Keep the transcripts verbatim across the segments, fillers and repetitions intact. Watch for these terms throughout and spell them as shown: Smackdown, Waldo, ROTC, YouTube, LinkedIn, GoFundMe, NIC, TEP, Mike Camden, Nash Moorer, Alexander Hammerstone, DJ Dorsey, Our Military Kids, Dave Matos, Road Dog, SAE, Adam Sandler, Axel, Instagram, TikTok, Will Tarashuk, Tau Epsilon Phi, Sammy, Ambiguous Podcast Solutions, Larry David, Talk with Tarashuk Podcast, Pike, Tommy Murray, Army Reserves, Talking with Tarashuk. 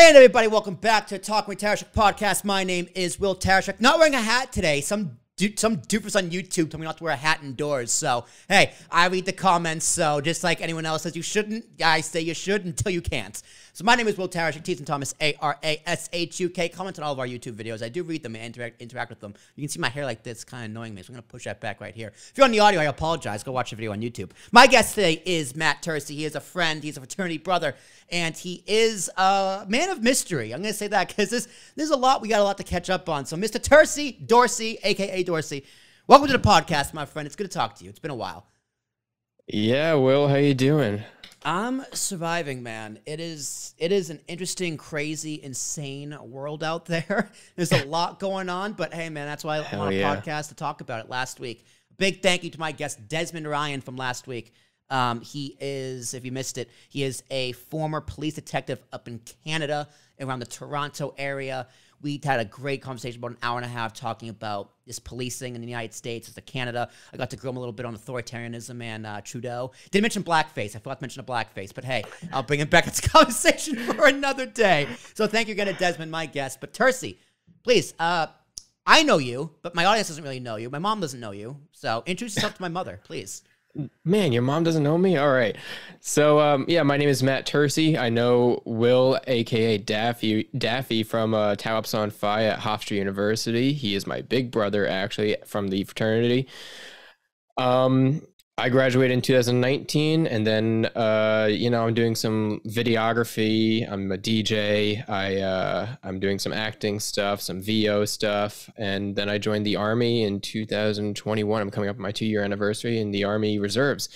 And everybody, welcome back to Talk with Tarashuk Podcast. My name is Will Tarashuk. Not wearing a hat today. Some dude, some doofus on YouTube told me not to wear a hat indoors. So, hey, I read the comments. So, just like anyone else says you shouldn't, I say you should until you can't. So, my name is Will Tarashuk, T as in Thomas, A R A S H U K. Comment on all of our YouTube videos. I do read them and interact, interact with them. You can see my hair like this, kind of annoying me. So, I'm going to push that back right here. If you're on the audio, I apologize. Go watch the video on YouTube. My guest today is Matt Tursi. He is a friend. He's a fraternity brother. And he is a man of mystery. I'm going to say that because this, there's a lot, we got a lot to catch up on. So, Mister Tursi, Dorsey, a k a. Dorsey, welcome to the podcast, my friend. It's good to talk to you. It's been a while. Yeah, Will, how you doing? I'm surviving, man. It is, it is an interesting, crazy, insane world out there. There's a lot going on, but hey, man, that's why I want a yeah. podcast to talk about it last week. Big thank you to my guest, Desmond Ryan, from last week. Um, he is, if you missed it, he is a former police detective up in Canada, around the Toronto area. We had a great conversation about an hour and a half talking about this policing in the United States, it's Canada. I got to grill him a little bit on authoritarianism and uh, Trudeau. Didn't mention blackface. I forgot to mention a blackface, but hey, I'll bring him back into conversation for another day. So thank you again to Desmond, my guest. But Tursi, please, uh, I know you, but my audience doesn't really know you. My mom doesn't know you. So introduce yourself to my mother, please. Man, your mom doesn't know me? All right. So, um, yeah, my name is Matt Tursi. I know Will, a k a. Daffy, Daffy from uh, Tau Epsilon Phi at Hofstra University. He is my big brother, actually, from the fraternity. Um, I graduated in two thousand nineteen, and then, uh, you know, I'm doing some videography. I'm a D J. I, uh, I'm doing some acting stuff, some V O stuff. And then I joined the Army in two thousand twenty-one. I'm coming up on my two-year anniversary in the Army Reserves.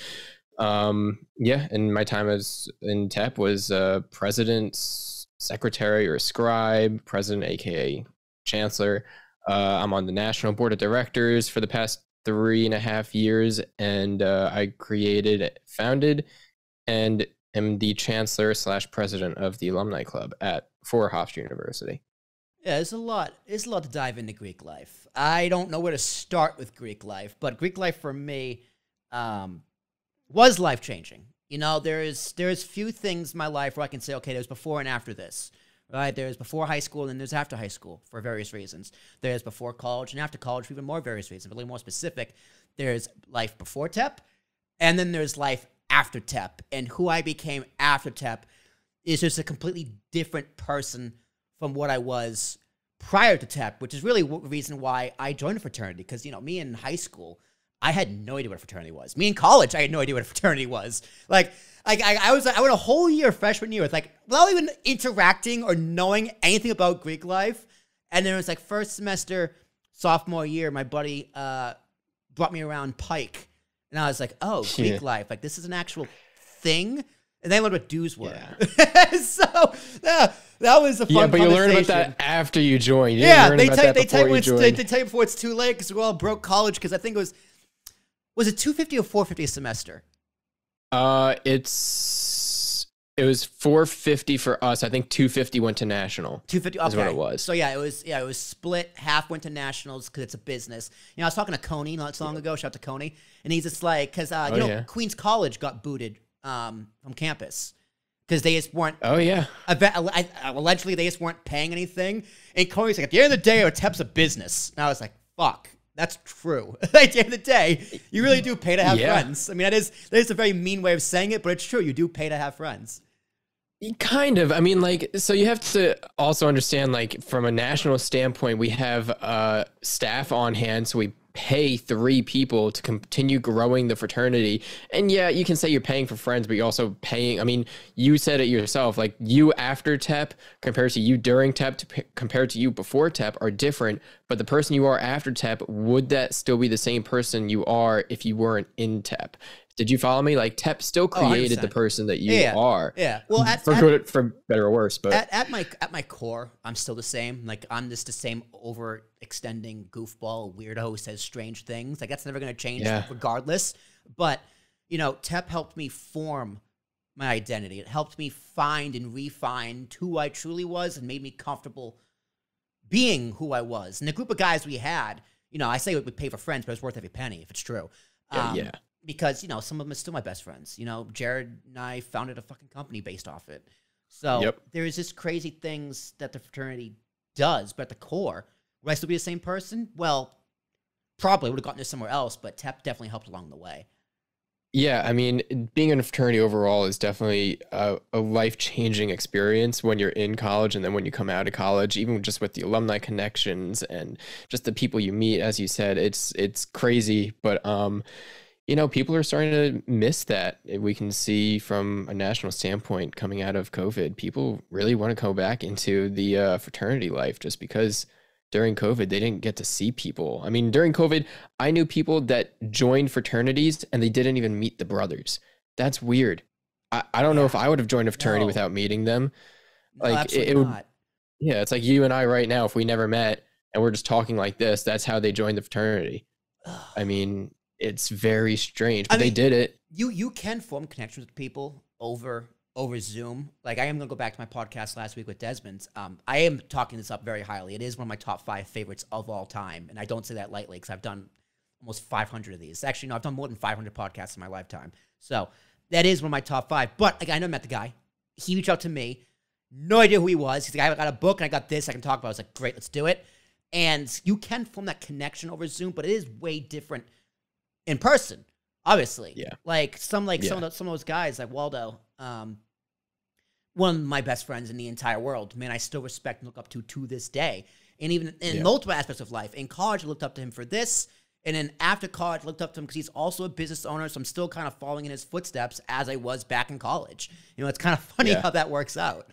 Um, yeah, and my time as in T E P was uh, President's Secretary or Scribe, President, a k a. Chancellor. Uh, I'm on the National Board of Directors for the past three and a half years, and uh, I created, founded, and am the chancellor slash president of the alumni club at for Hofstra University. Yeah, it's a lot. It's a lot to dive into Greek life. I don't know where to start with Greek life, but Greek life for me um, was life changing. You know, there is there is few things in my life where I can say, okay, there's before and after this. Right, there's before high school and then there's after high school for various reasons. There's before college and after college for even more various reasons. But a little more specific, there's life before T E P and then there's life after T E P. And who I became after T E P is just a completely different person from what I was prior to T E P, which is really the reason why I joined a fraternity. Because, you know, me in high school, I had no idea what a fraternity was. Me in college, I had no idea what a fraternity was. Like, Like I, I was, I went a whole year freshman year with like without even interacting or knowing anything about Greek life, and then it was like first semester sophomore year, my buddy uh, brought me around Pike, and I was like, oh, Greek yeah. life, like this is an actual thing, and then I learned what dues were. Yeah. So yeah, that was a fun. Yeah, but you learn about that after you join. You yeah, they tell they tell you it's, they, they tell you before it's too late because we all broke college because I think it was was it two fifty or four fifty a semester. Uh, it's, it was four fifty for us. I think two fifty went to national. two fifty okay. is what it was. So yeah, it was, yeah, it was split. Half went to nationals cause it's a business. You know, I was talking to Coney not so long ago, shout out to Coney. And he's just like, cause, uh, you oh, know, yeah. Queens College got booted, um, from campus cause they just weren't, oh yeah. I, I, allegedly they just weren't paying anything. And Coney's like, at the end of the day, our T E P's a business. And I was like, fuck. That's true. At the end of the day, you really do pay to have yeah. friends. I mean, that is, that is a very mean way of saying it, but it's true. You do pay to have friends. Kind of. I mean, like, so you have to also understand, like, from a national standpoint, we have uh, staff on hand, so we pay three people to continue growing the fraternity. And yeah, you can say you're paying for friends, but you're also paying. I mean, you said it yourself, like you after T E P compared to you during T E P to compared to you before T E P are different, but the person you are after T E P, would that still be the same person you are if you weren't in T E P? Did you follow me? Like T E P still created oh, the person that you yeah. are. Yeah. Well, at, for, at, good, for better or worse, but at, at my, at my core, I'm still the same. Like I'm just the same overextending goofball weirdo who says strange things. Like that's never going to change yeah. regardless. But you know, T E P helped me form my identity. It helped me find and refine who I truly was and made me comfortable being who I was. And the group of guys we had, you know, I say we pay for friends, but it's worth every penny if it's true. Um, yeah. yeah. Because, you know, some of them are still my best friends. You know, Jared and I founded a fucking company based off it. So yep. there is just crazy things that the fraternity does, but at the core, would I still be the same person? Well, probably would have gotten this somewhere else, but T E P definitely helped along the way. Yeah, I mean, being in a fraternity overall is definitely a, a life-changing experience when you're in college and then when you come out of college, even just with the alumni connections and just the people you meet, as you said, it's it's crazy. But, um, you know, people are starting to miss that. We can see from a national standpoint coming out of COVID, people really want to go back into the uh, fraternity life just because during COVID, they didn't get to see people. I mean, during COVID, I knew people that joined fraternities and they didn't even meet the brothers. That's weird. I, I don't yeah. know if I would have joined a fraternity no. without meeting them. Like no, absolutely it, it not. Would, yeah, it's like you and I right now, if we never met and we're just talking like this, that's how they joined the fraternity. I mean, it's very strange, but I mean, they did it. You you can form connections with people over over Zoom. Like I am going to go back to my podcast last week with Desmond. Um, I am talking this up very highly. It is one of my top five favorites of all time. And I don't say that lightly because I've done almost five hundred of these. Actually, no, I've done more than five hundred podcasts in my lifetime. So that is one of my top five. But like, I never met the guy. He reached out to me. No idea who he was. He's like, I got a book and I got this I can talk about. I was like, great, let's do it. And you can form that connection over Zoom, but it is way different in person, obviously. Yeah. Like some, like yeah. some, of those, some of those guys like Waldo, Um, one of my best friends in the entire world, man, I still respect and look up to to this day. And even in yeah. multiple aspects of life. In college, I looked up to him for this. And then after college, I looked up to him because he's also a business owner. So I'm still kind of following in his footsteps as I was back in college. You know, it's kind of funny yeah. how that works out.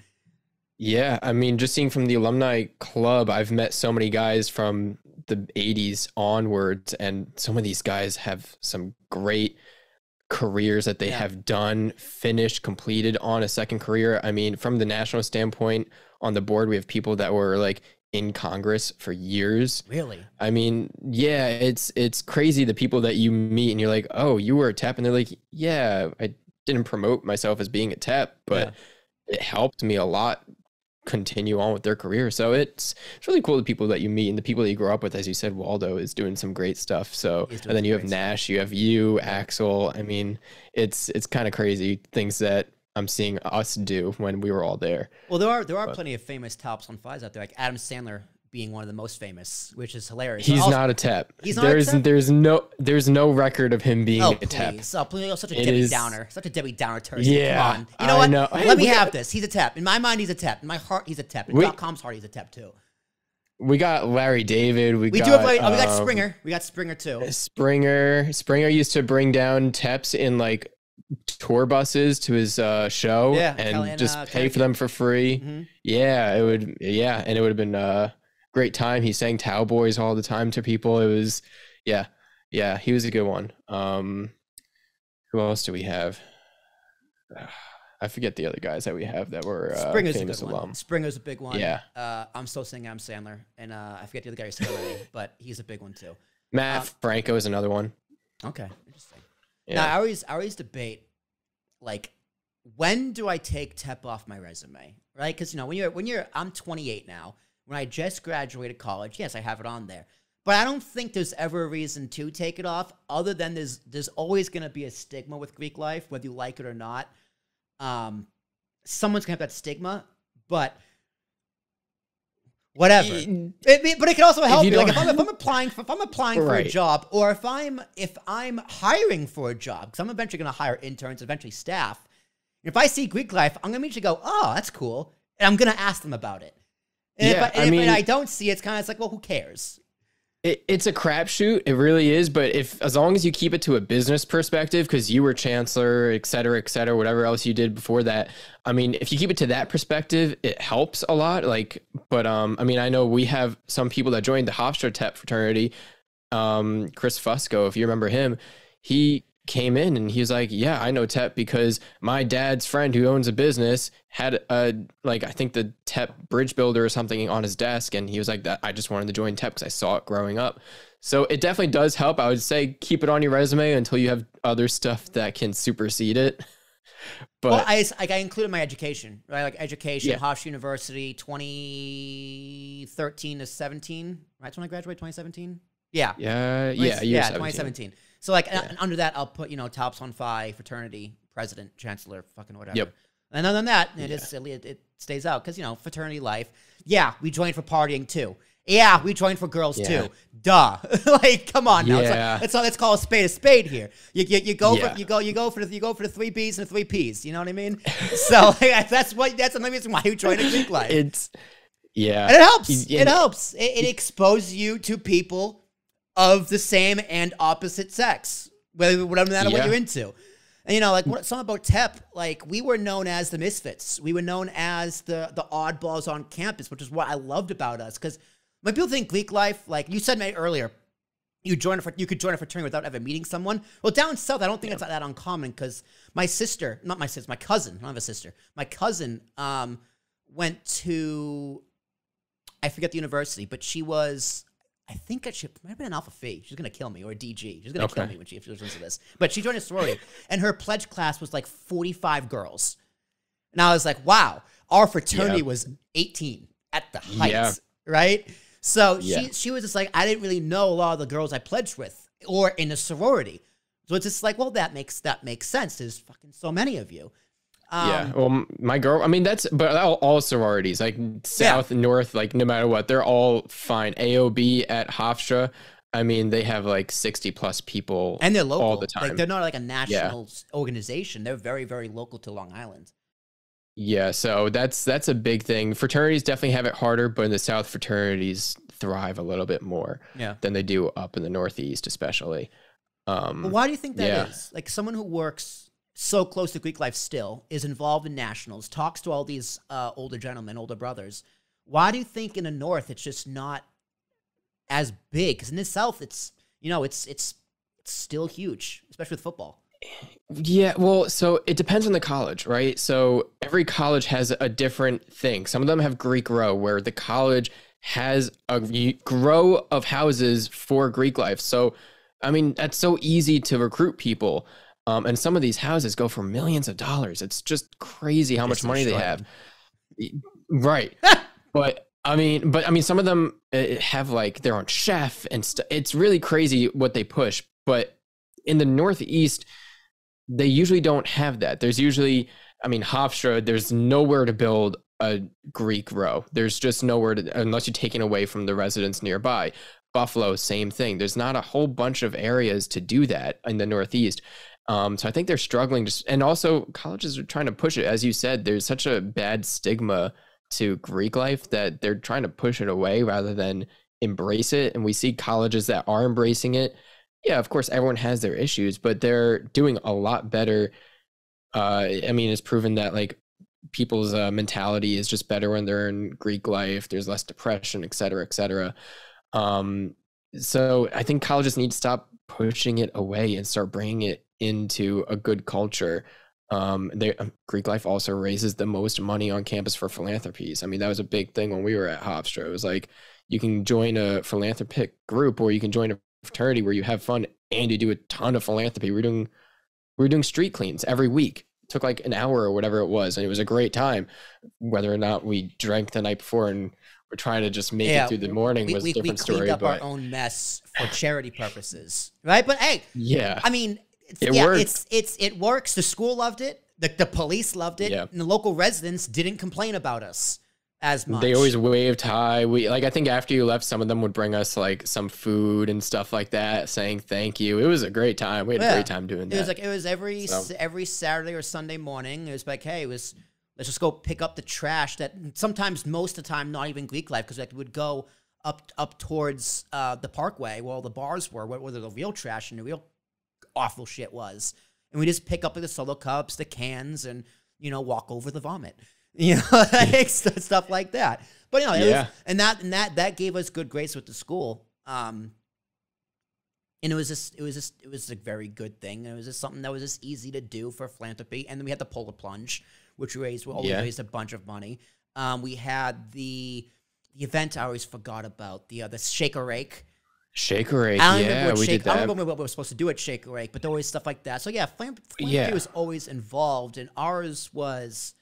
Yeah. I mean, just seeing from the alumni club, I've met so many guys from the eighties onwards. And some of these guys have some great careers that they yeah. have done, finished, completed on a second career. I mean, from the national standpoint on the board, we have people that were like in Congress for years. Really? I mean, yeah, it's, it's crazy. The people that you meet and you're like, oh, you were a T E P. And they're like, yeah, I didn't promote myself as being a T E P, but yeah. it helped me a lot continue on with their career. So it's, it's really cool. The people that you meet and the people that you grow up with, as you said, Waldo is doing some great stuff. So, and then you have Nash, stuff. you have you, Axel. I mean, it's, it's kind of crazy things that I'm seeing us do when we were all there. Well, there are, there are but, plenty of famous Tau Epsilon Phi's out there, like Adam Sandler being one of the most famous, which is hilarious. He's also, not a T E P. He's not there's, a T E P? There's no, there's no record of him being oh, a T E P. Oh, please. Such a it Debbie is, Downer. Such a Debbie Downer Tursi. Yeah. Come on. You know I what? Know. Let hey, me have got, this. He's a T E P. In my mind, he's a T E P. In my heart, he's a T E P. In dot com's heart, he's a T E P too. We got Larry David. We, we got, do have Larry, um, oh, we got Springer. We got Springer too. Springer. Springer used to bring down T E Ps in like tour buses to his uh show yeah, and Kelly just and, uh, pay Kelly. for them for free. Mm-hmm. Yeah, it would. Yeah. And it would have been, uh, great time. He sang Tau Boys all the time to people. It was, yeah, yeah, he was a good one. Um, who else do we have? I forget the other guys that we have that were uh, Springer's famous a good one. alum. Springer's a big one. Yeah. Uh, I'm still saying Adam Sandler, and uh, I forget the other guy, he's already, but he's a big one too. Matt um, Franco is another one. Okay, interesting. Yeah. Now I always, I always debate, like, when do I take T E P off my resume, right? Because you know when you're when you're I'm twenty-eight now. When I just graduated college, yes, I have it on there. But I don't think there's ever a reason to take it off other than there's there's always going to be a stigma with Greek life, whether you like it or not. Um, someone's going to have that stigma, but whatever. It, it, but it can also help you me. Like if I'm, if I'm applying for, if I'm applying right. for a job or if I'm, if I'm hiring for a job, because I'm eventually going to hire interns, eventually staff. If I see Greek life, I'm going to immediately go, oh, that's cool. And I'm going to ask them about it. And yeah, if I, I, if mean, I don't see it, it's kind of it's like, well, who cares? It, it's a crapshoot. It really is. But if as long as you keep it to a business perspective, because you were chancellor, et cetera, et cetera, whatever else you did before that. I mean, if you keep it to that perspective, it helps a lot. Like, but um, I mean, I know we have some people that joined the Hofstra T E P fraternity. Um, Chris Fusco, if you remember him, he came in and he was like, yeah, I know T E P because my dad's friend who owns a business had a, like, I think the T E P bridge builder or something on his desk. And he was like, that I just wanted to join T E P because I saw it growing up. So it definitely does help. I would say keep it on your resume until you have other stuff that can supersede it. But well, I, like, I included my education, right? Like education, yeah. Hofstra University, twenty thirteen to seventeen. Right? That's when I graduated, twenty seventeen. Yeah. Yeah. Yeah. Yeah. twenty seventeen. So like yeah. under that, I'll put, you know, Tau Epsilon Phi fraternity, president, chancellor, fucking whatever. Yep. And other than that, it yeah. is silly. It, it stays out because, you know, fraternity life. Yeah, we joined for partying too. Yeah, we joined for girls yeah. too. Duh. Like, come on now. Yeah. It's like, it's, let's call a spade a spade here. You you, you go yeah. for you go you go for the, you go for the three B's and the three P's. You know what I mean? So like, that's what that's another reason why you joined a clique life. It's yeah, and it helps. It, it helps. It, it exposes you to people of the same and opposite sex, whether whatever matter yeah. what you're into. And, you know, like what, something about T E P, like we were known as the misfits. We were known as the the oddballs on campus, which is what I loved about us. Because when people think clique life, like you said earlier, you join a, you could join a fraternity without ever meeting someone. Well, down south, I don't think yeah. it's that uncommon. Because my sister, not my sister, my cousin, I don't have a sister. My cousin um, went to, I forget the university, but she was, I think I should, might have been an Alpha Phi. She's going to kill me, or a D G. She's going to okay. kill me when she, if she listens to this. But she joined a sorority, and her pledge class was like forty-five girls. And I was like, wow, our fraternity yeah. was eighteen at the height, yeah. right? So yeah. she, she was just like, I didn't really know a lot of the girls I pledged with or in a sorority. So it's just like, well, that makes, that makes sense. There's fucking so many of you. Um, yeah, well, my girl, I mean, that's, but all, all sororities, like South, yeah. North, like no matter what, they're all fine. A O B at Hofstra, I mean, they have like sixty plus people. And they're local all the time. Like, they're not like a national yeah. organization. They're very, very local to Long Island. Yeah, so that's, that's a big thing. Fraternities definitely have it harder, but in the South, fraternities thrive a little bit more yeah. than they do up in the Northeast, especially. Um, but why do you think that yeah. is? Like someone who works so close to Greek life still, is involved in nationals, talks to all these uh, older gentlemen, older brothers. Why do you think in the North it's just not as big? Because in the South, it's, you know, it's, it's, it's still huge, especially with football. Yeah, well, so it depends on the college, right? So every college has a different thing. Some of them have Greek row, where the college has a row of houses for Greek life. So, I mean, that's so easy to recruit people. Um, and some of these houses go for millions of dollars. It's just crazy how much money they have. Right. But I mean, but I mean, some of them have like their own chef and stuff. It's really crazy what they push. But in the Northeast, they usually don't have that. There's usually, I mean, Hofstra, there's nowhere to build a Greek row. There's just nowhere to, unless you're taking away from the residents nearby. Buffalo, same thing. There's not a whole bunch of areas to do that in the Northeast. Um, so I think they're struggling. Just, and also colleges are trying to push it. As you said, there's such a bad stigma to Greek life that they're trying to push it away rather than embrace it. And we see colleges that are embracing it. Yeah, of course, everyone has their issues, but they're doing a lot better. Uh, I mean, it's proven that like people's uh, mentality is just better when they're in Greek life. There's less depression, et cetera, et cetera. Um, so I think colleges need to stop pushing it away and start bringing it into a good culture. Um, they, Greek life also raises the most money on campus for philanthropies. I mean, that was a big thing when we were at Hofstra. It was like, you can join a philanthropic group or you can join a fraternity where you have fun and you do a ton of philanthropy. We're doing, we're doing street cleans every week. It took like an hour or whatever it was. And it was a great time, whether or not we drank the night before and we're trying to just make yeah, it through the morning we, was we, a different story. We cleaned story, up but... our own mess for charity purposes, right? But hey, yeah, I mean, it's, it yeah, works. It's, it's, it works. The school loved it. The, the police loved it. Yeah. And the local residents didn't complain about us as much. They always waved hi. We like, I think after you left, some of them would bring us like some food and stuff like that, saying thank you. It was a great time. We had yeah. a great time doing it that. It was like, it was every, so. every Saturday or Sunday morning. It was like, hey, it was, let's just go pick up the trash that sometimes most of the time, not even Greek life. Cause like we would go up, up towards uh, the parkway where all the bars were, where, where the real trash and the real awful shit was, and we just pick up the solo cups, the cans, and you know, walk over the vomit, you know, like, stuff like that. But you know, yeah. it was, and that and that that gave us good grades with the school, um, and it was just it was just it was a very good thing. It was just something that was just easy to do for philanthropy, and then we had the polar plunge, which raised we always yeah. raised a bunch of money. Um, we had the the event I always forgot about the uh, the shake a rake. Shake or Rake, I don't yeah, we shake, did that. I don't remember what we were supposed to do at Shake or Rake, but there was stuff like that. So yeah, philanthropy yeah. was always involved, and ours was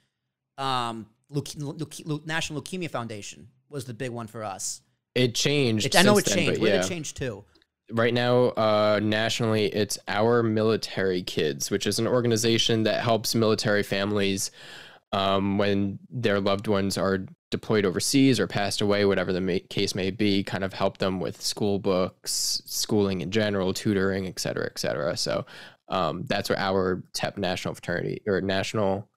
um, Leuke Leuke Leuke National Leukemia Foundation was the big one for us. It changed. It, I know it then, changed. Where yeah. did it change to? Right now, uh, nationally, it's Our Military Kids, which is an organization that helps military families um, when their loved ones are deployed overseas or passed away, whatever the may, case may be, kind of help them with school books, schooling in general, tutoring, et cetera, et cetera. So um, that's what our T E P national fraternity or national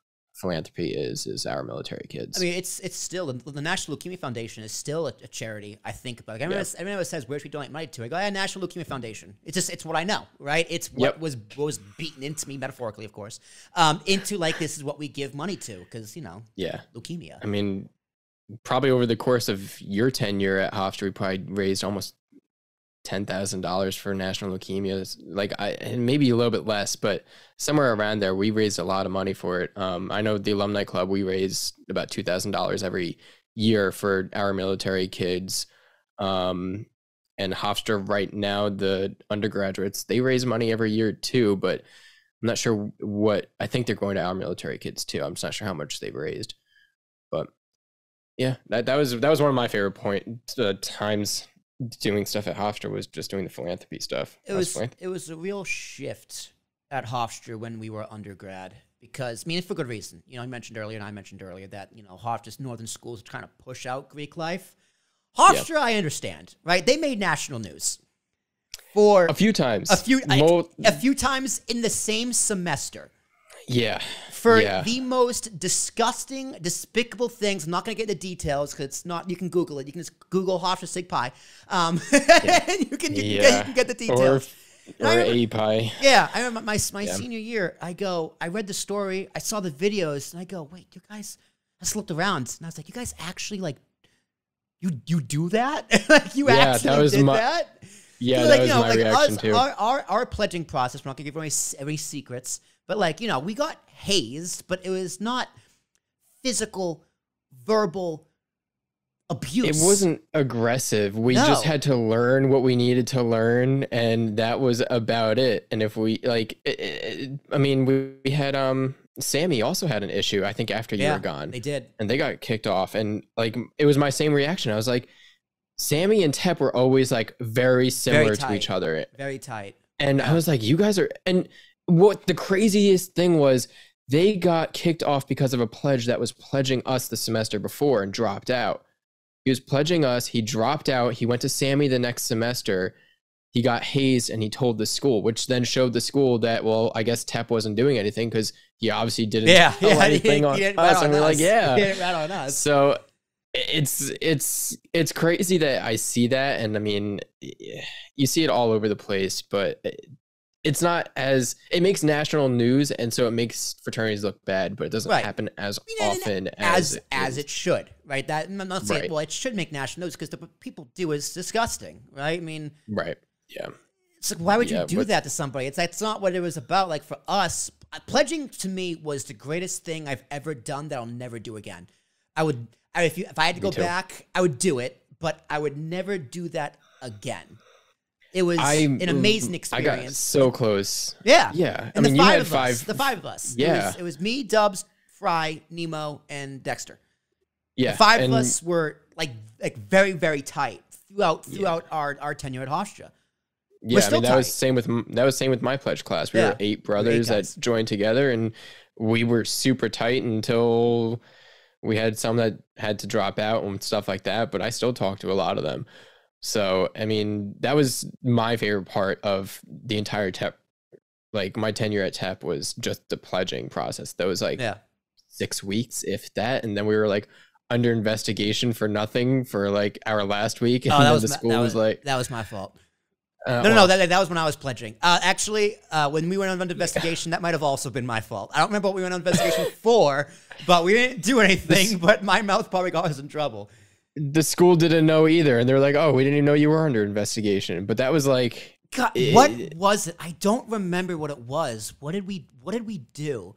philanthropy is, is Our Military Kids. I mean, it's it's still, the, the National Leukemia Foundation is still a, a charity I think about. Like, I remember, yep. I remember it says, where should we donate money to? I go, yeah, National Leukemia Foundation. It's just, it's what I know, right? It's what yep. was was beaten into me, metaphorically, of course, um, into like, this is what we give money to, because, you know, yeah, leukemia. I mean, probably over the course of your tenure at Hofstra, we probably raised almost ten thousand dollars for National Leukemia, like I, and maybe a little bit less, but somewhere around there, we raised a lot of money for it. Um, I know the Alumni Club, we raise about two thousand dollars every year for Our Military Kids. Um, and Hofstra right now, the undergraduates, they raise money every year too, but I'm not sure what, I think they're going to Our Military Kids too. I'm just not sure how much they've raised, but yeah, that, that was, that was one of my favorite point uh, times doing stuff at Hofstra, was just doing the philanthropy stuff. It was, it was a real shift at Hofstra when we were undergrad, because, I mean, it's for good reason. You know, I mentioned earlier, and I mentioned earlier that, you know, Hofstra's northern schools are trying to push out Greek life. Hofstra, yeah. I understand, right? They made national news for a few times, a few, Mo I, a few times in the same semester. Yeah. For yeah. the most disgusting, despicable things. I'm not going to get into details because it's not, you can Google it. You can just Google Hofstra Sig Pi. Um, yeah. and you can, you, yeah. can get, you can get the details. Or, or remember, A Pi. Yeah. I remember my, my yeah. senior year, I go, I read the story, I saw the videos, and I go, wait, you guys, I just looked around and I was like, you guys actually like, you, you do that? like you yeah, actually that was did my that? Yeah, that like, was you know, my like reaction us, too. Our, our, our pledging process, we're not going to give away any secrets, but like, you know, we got hazed, but it was not physical, verbal abuse. It wasn't aggressive. We no. just had to learn what we needed to learn, and that was about it. And if we like, it, it, I mean, we, we had um, Sammy also had an issue, I think, after you yeah, were gone. They did. And they got kicked off. And like, it was my same reaction. I was like, Sammy and T E P were always like very similar very to each other. Very tight. And yeah. I was like, you guys are... and. What the craziest thing was, they got kicked off because of a pledge that was pledging us the semester before and dropped out. He was pledging us. He dropped out. He went to Sammy the next semester. He got hazed and he told the school, which then showed the school that, well, I guess T E P wasn't doing anything because he obviously didn't yeah, tell yeah, anything on us. On and we're us. like, yeah. He didn't rat on us. So it's, it's, it's crazy that I see that. And I mean, you see it all over the place, but... It, It's not as, it makes national news, and so it makes fraternities look bad, but it doesn't right. happen as I mean, often as as it, as it should, right? That I'm not saying, right. well, it should make national news because the what people do is disgusting, right? I mean, right, yeah. It's like, why would yeah, you do but, that to somebody? It's that's not what it was about. Like for us, pledging to me was the greatest thing I've ever done that I'll never do again. I would, I, if you, if I had to go too. back, I would do it, but I would never do that again. It was I, an amazing experience. I got so close. Yeah. Yeah. And I mean, the five you had of five. Us, the five of us. Yeah. It was, it was me, Dubs, Fry, Nemo, and Dexter. Yeah. The five and of us were like like very, very tight throughout throughout yeah. our, our tenure at Hofstra. Yeah, we're still I mean, that tight. was same with that was same with my pledge class. We yeah. were eight brothers we were eight that joined together, and we were super tight until we had some that had to drop out and stuff like that, but I still talked to a lot of them. So, I mean, that was my favorite part of the entire T E P. Like, my tenure at T E P was just the pledging process. That was like yeah. six weeks, if that. And then we were like under investigation for nothing for like our last week. And oh, then the school my, that was, was like, that was my fault. Uh, no, no, well, no, that, that was when I was pledging. Uh, actually, uh, when we went under investigation, that might have also been my fault. I don't remember what we went on investigation for, but we didn't do anything. But my mouth probably got us in trouble. The school didn't know either, and they're like, "Oh, we didn't even know you were under investigation." But that was like, God, it, what was it? I don't remember what it was. What did we? What did we do?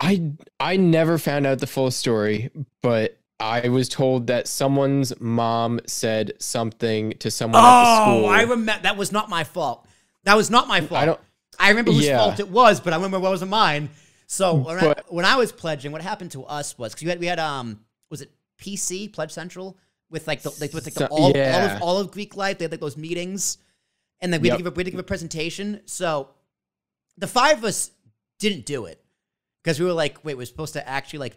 I I never found out the full story, but I was told that someone's mom said something to someone oh, at the school. Oh, I remember. That was not my fault. That was not my fault. I don't. I remember whose yeah. fault it was, but I remember what wasn't mine. So when, but, I, when I was pledging, what happened to us was because we had we had um was it. P C Pledge Central with like the like, with like the all, yeah. all of all of Greek life. They had like those meetings, and then we yep. had to give a, we had to give a presentation. So the five of us didn't do it because we were like, wait, we're supposed to actually like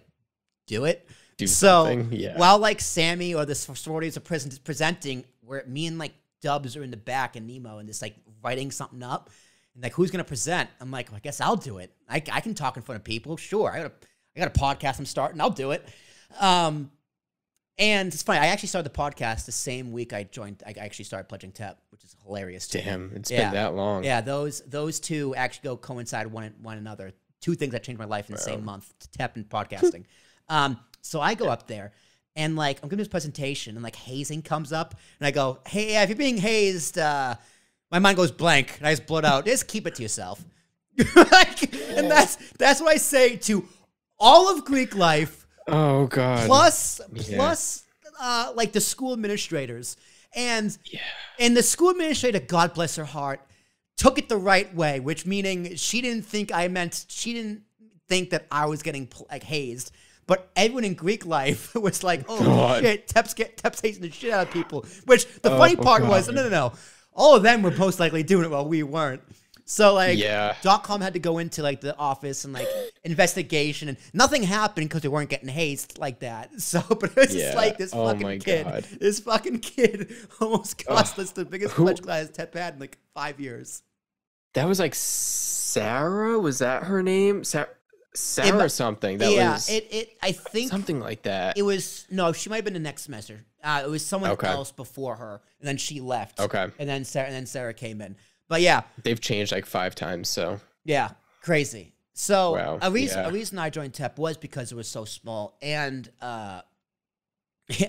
do it. Do so something. Yeah. While like Sammy or the sororities are present presenting, where me and like Dubs are in the back and Nemo and just like writing something up, and like who's gonna present? I'm like, well, I guess I'll do it. I I can talk in front of people. Sure, I got a I got a podcast I'm starting. I'll do it. Um, and it's funny. I actually started the podcast the same week I joined. I actually started pledging T E P, which is hilarious to him. It's yeah. been that long. Yeah, those those two actually go coincide one one another. Two things that changed my life in the Bro. same month: T E P and podcasting. um, so I go up there. And, like, I'm giving this presentation, and, like, hazing comes up. And I go, hey, if you're being hazed, uh, my mind goes blank. And I just blurt out, just keep it to yourself. like, yeah. And that's that's what I say to all of Greek life. Oh, God. Plus, yeah. plus uh, like, the school administrators. And, yeah. and the school administrator, God bless her heart, took it the right way, which meaning she didn't think I meant, she didn't think that I was getting, like, hazed. But everyone in Greek life was like, oh, God. shit, Tep's, get, Tep's hazing the shit out of people. Which the oh, funny part God. was, no, no, no. All of them were most likely doing it while we weren't. So, like, yeah. dot com had to go into, like, the office and, like, investigation. And nothing happened because they weren't getting hazed like that. So, but it was yeah. just like this oh fucking kid. God. This fucking kid almost cost uh, us the biggest pledge class Tep had in, like, five years. That was, like, Sarah? Was that her name? Sarah? Sarah it, or something that yeah, was it, it I think something like that. It was no, she might have been the next semester. Uh, it was someone okay. else before her, and then she left. Okay, and then Sarah and then Sarah came in. But yeah, they've changed like five times. So yeah, crazy. So wow. a reason yeah. a reason I joined T E P was because it was so small, and uh,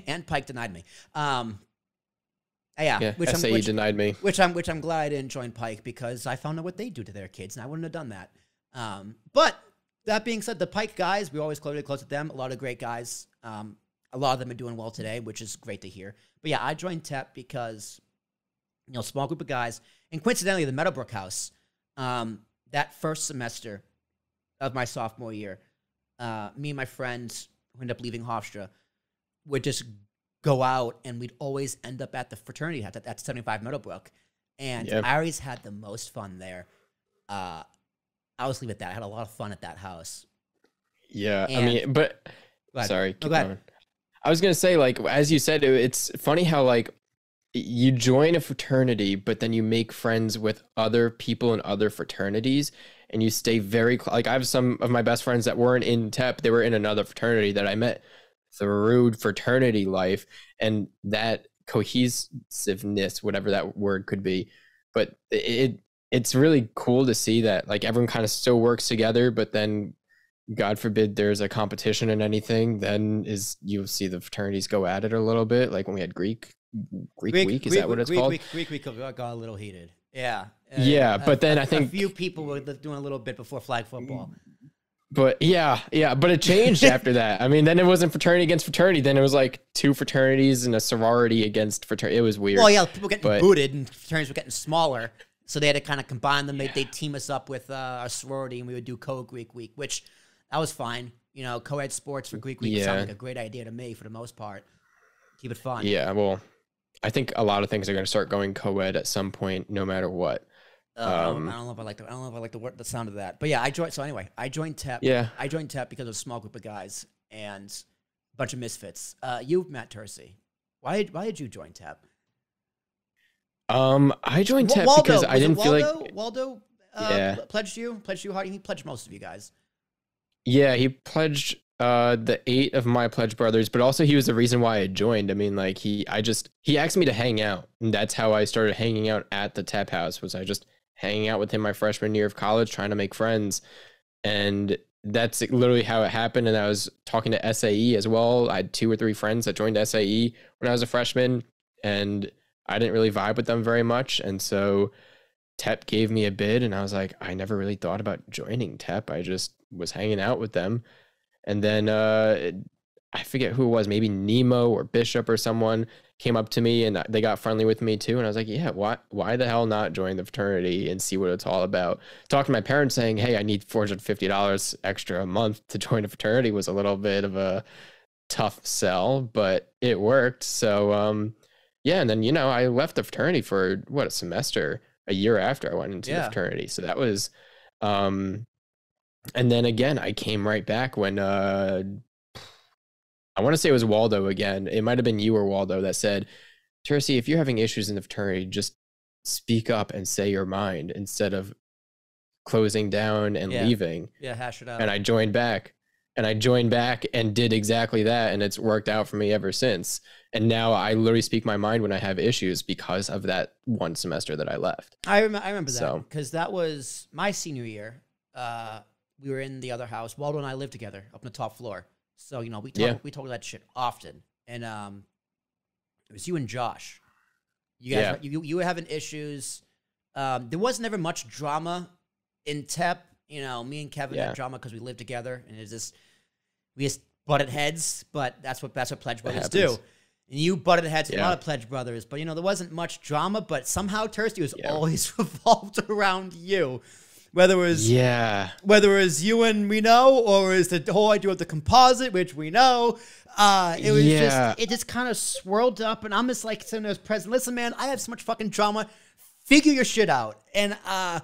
and Pike denied me. Um, yeah, yeah which S A E which, denied me, which I'm which I'm glad I didn't join Pike because I found out what they do to their kids, and I wouldn't have done that. Um, but that being said, the Pike guys, we always closely close with them. A lot of great guys. Um, a lot of them are doing well today, which is great to hear. But yeah, I joined T E P because, you know, small group of guys. And coincidentally, the Meadowbrook house, um, that first semester of my sophomore year, uh, me and my friends who ended up leaving Hofstra would just go out, and we'd always end up at the fraternity house at, at seventy-five Meadowbrook. And yep. I always had the most fun there. Uh I'll just leave it at that. I had a lot of fun at that house. Yeah, and I mean, but sorry, keep oh, going. I was gonna say, like, as you said, it's funny how like you join a fraternity, but then you make friends with other people in other fraternities, and you stay very close. Like, I have some of my best friends that weren't in T E P; they were in another fraternity that I met through fraternity life, and that cohesiveness, whatever that word could be, but it. It's really cool to see that like everyone kind of still works together, but then God forbid there's a competition in anything, then is you'll see the fraternities go at it a little bit. Like when we had Greek Greek, Greek week, is Greek, that what it's Greek, called? Greek Greek week got a little heated. Yeah. Uh, yeah. But a, then a, I think a few people were doing a little bit before flag football. But yeah, yeah. But it changed after that. I mean, then it wasn't fraternity against fraternity. Then it was like two fraternities and a sorority against fraternity. It was weird. Well, yeah, people getting but, booted and fraternities were getting smaller. So they had to kind of combine them. Yeah. They'd, they'd team us up with uh, our sorority, and we would do co-Greek week, which that was fine. You know, co-ed sports for Greek week yeah. sounded like a great idea to me for the most part. Keep it fun. Yeah, well, I think a lot of things are going to start going co-ed at some point, no matter what. Uh, um, I, don't, I don't know if I like the I don't know if I like the word, the sound of that. But yeah, I joined. So anyway, I joined T E P. Yeah, I joined T E P because of a small group of guys and a bunch of misfits. Uh, you, Matt Tursi, why why did you join T E P? Um, I joined T E P Waldo, because I didn't Waldo, feel like Waldo uh, yeah. pledged you, pledged you hard. He pledged most of you guys. Yeah, he pledged uh the eight of my pledge brothers, but also he was the reason why I joined. I mean, like he, I just he asked me to hang out, and that's how I started hanging out at the T E P house. Was I just hanging out with him my freshman year of college, trying to make friends, and that's literally how it happened. And I was talking to S A E as well. I had two or three friends that joined S A E when I was a freshman, and I didn't really vibe with them very much. And so T E P gave me a bid, and I was like, I never really thought about joining T E P. I just was hanging out with them. And then uh, it, I forget who it was, maybe Nemo or Bishop or someone came up to me, and they got friendly with me too. And I was like, yeah, why, why the hell not join the fraternity and see what it's all about? Talking to my parents saying, hey, I need four hundred fifty dollars extra a month to join a fraternity was a little bit of a tough sell, but it worked. So, um, yeah, and then, you know, I left the fraternity for, what, a semester, a year after I went into yeah. the fraternity. So that was, um, and then again, I came right back when uh, I want to say it was Waldo again. It might have been you or Waldo that said, Tursi, if you're having issues in the fraternity, just speak up and say your mind instead of closing down and yeah. leaving. Yeah, hash it out. And I joined back. And I joined back and did exactly that. And it's worked out for me ever since. And now I literally speak my mind when I have issues because of that one semester that I left. I, rem I remember that because so. that was my senior year. Uh, we were in the other house. Waldo and I lived together up on the top floor. So, you know, we talked yeah. we talk about that shit often. And um, it was you and Josh. You guys yeah. were, you, you were having issues. Um, there was never much drama in T E P. You know, me and Kevin yeah. had drama because we lived together. And it's just... We just butted heads, but that's what that's what Pledge Brothers do. And you butted heads with yeah. a lot of Pledge Brothers, but you know there wasn't much drama. But somehow Tursi was yeah. always revolved around you, whether it was yeah, whether it was you and we know, or is the whole idea of the composite, which we know. Uh, it was yeah. just it just kind of swirled up, and I'm just like sitting there as president. Listen, man, I have so much fucking drama. Figure your shit out, and uh.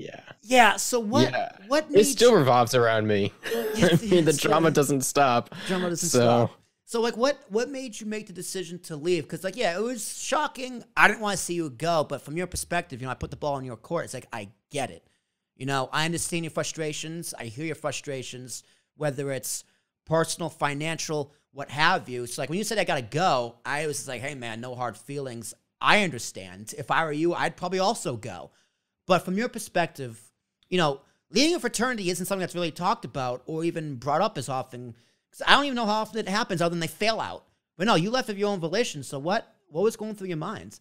Yeah. Yeah. So what? Yeah. What? It still revolves around me. I mean, the drama doesn't stop. Drama doesn't so. stop. So, like, what? What made you make the decision to leave? Because, like, yeah, it was shocking. I didn't want to see you go, but from your perspective, you know, I put the ball in your court. It's like I get it. You know, I understand your frustrations. I hear your frustrations, whether it's personal, financial, what have you. So, like, when you said I gotta go, I was just like, hey, man, no hard feelings. I understand. If I were you, I'd probably also go. But from your perspective, you know, leading a fraternity isn't something that's really talked about or even brought up as often. Because I don't even know how often it happens other than they fail out. But no, you left of your own volition. So what, what was going through your mind?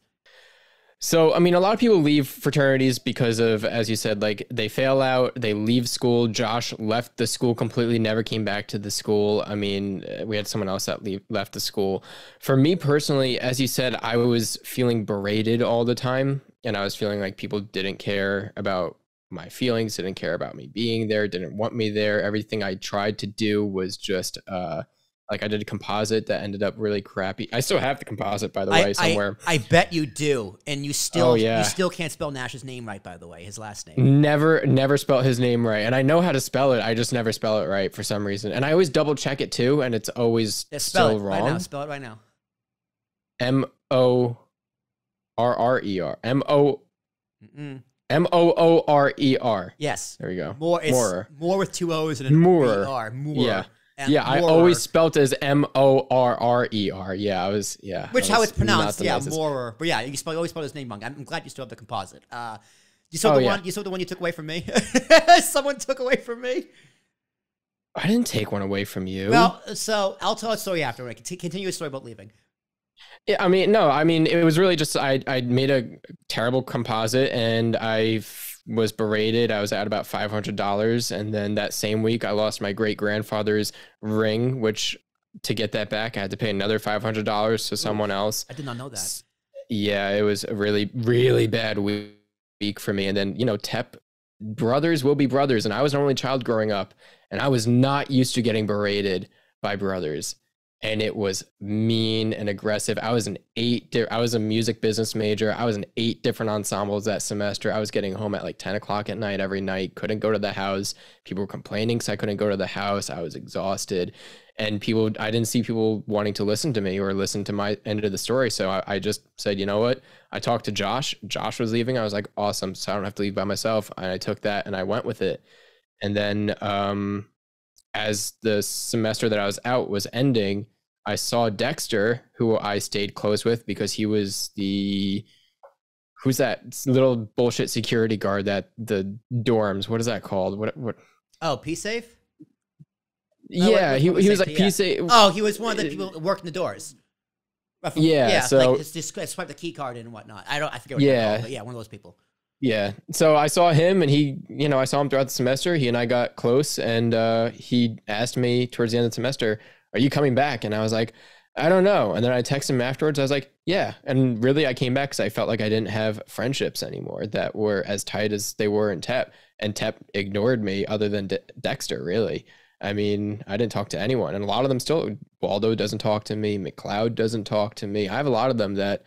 So, I mean, a lot of people leave fraternities because of, as you said, like they fail out, they leave school. Josh left the school completely, never came back to the school. I mean, we had someone else that leave, left the school. For me personally, as you said, I was feeling berated all the time. And I was feeling like people didn't care about my feelings, didn't care about me being there, didn't want me there. Everything I tried to do was just uh, like I did a composite that ended up really crappy. I still have the composite, by the I, way, somewhere. I, I bet you do. And you still, oh, yeah. you still can't spell Nash's name right, by the way, his last name. Never, never spell his name right. And I know how to spell it. I just never spell it right for some reason. And I always double check it too. And it's always yeah, spell still it wrong. Right now. Spell it right now. M O R R E R. M O Mm-mm. M O O R E R. Yes. There you go. More, it's Moorer. More with two O's and an Moorer. E R. Moorer. Yeah. M yeah, Moorer. I always spelt as M O R R E R. Yeah, I was, yeah. Which was how it's pronounced. Yeah, nicest. Moorer. But yeah, you spell, always spell his name wrong. I'm glad you still have the composite. Uh, you saw oh, the yeah. one you saw the one you took away from me? Someone took away from me? I didn't take one away from you. Well, so I'll tell a story after. Continue a story about leaving. Yeah, I mean, no, I mean, it was really just I, I made a terrible composite and I was berated. I was at about five hundred dollars. And then that same week, I lost my great grandfather's ring, which to get that back, I had to pay another five hundred dollars to someone else. I did not know that. Yeah, it was a really, really bad week for me. And then, you know, T E P brothers will be brothers. And I was an only child growing up and I was not used to getting berated by brothers. And it was mean and aggressive. I was an eight. I was a music business major. I was in eight different ensembles that semester. I was getting home at like ten o'clock at night every night. Couldn't go to the house. People were complaining because I couldn't go to the house. I was exhausted. And people, I didn't see people wanting to listen to me or listen to my end of the story. So I, I just said, you know what? I talked to Josh. Josh was leaving. I was like, awesome. So I don't have to leave by myself. And I took that and I went with it. And then, um... as the semester that I was out was ending, I saw Dexter, who I stayed close with because he was the, who's that little bullshit security guard that the dorms, what is that called? What? what? Oh, P-Safe? Yeah, oh, he, he was like yeah. P-Safe. Oh, he was one of the people working the doors. Roughly, yeah, yeah, so. Like, just swipe the key card in and whatnot. I don't, I forget what yeah. you know, yeah, one of those people. Yeah. So I saw him and he, you know, I saw him throughout the semester. He and I got close and uh, he asked me towards the end of the semester, are you coming back? And I was like, I don't know. And then I texted him afterwards. I was like, yeah. And really I came back because I felt like I didn't have friendships anymore that were as tight as they were in T E P. And T E P ignored me other than De Dexter, really. I mean, I didn't talk to anyone. And a lot of them still, Waldo doesn't talk to me. McLeod doesn't talk to me. I have a lot of them that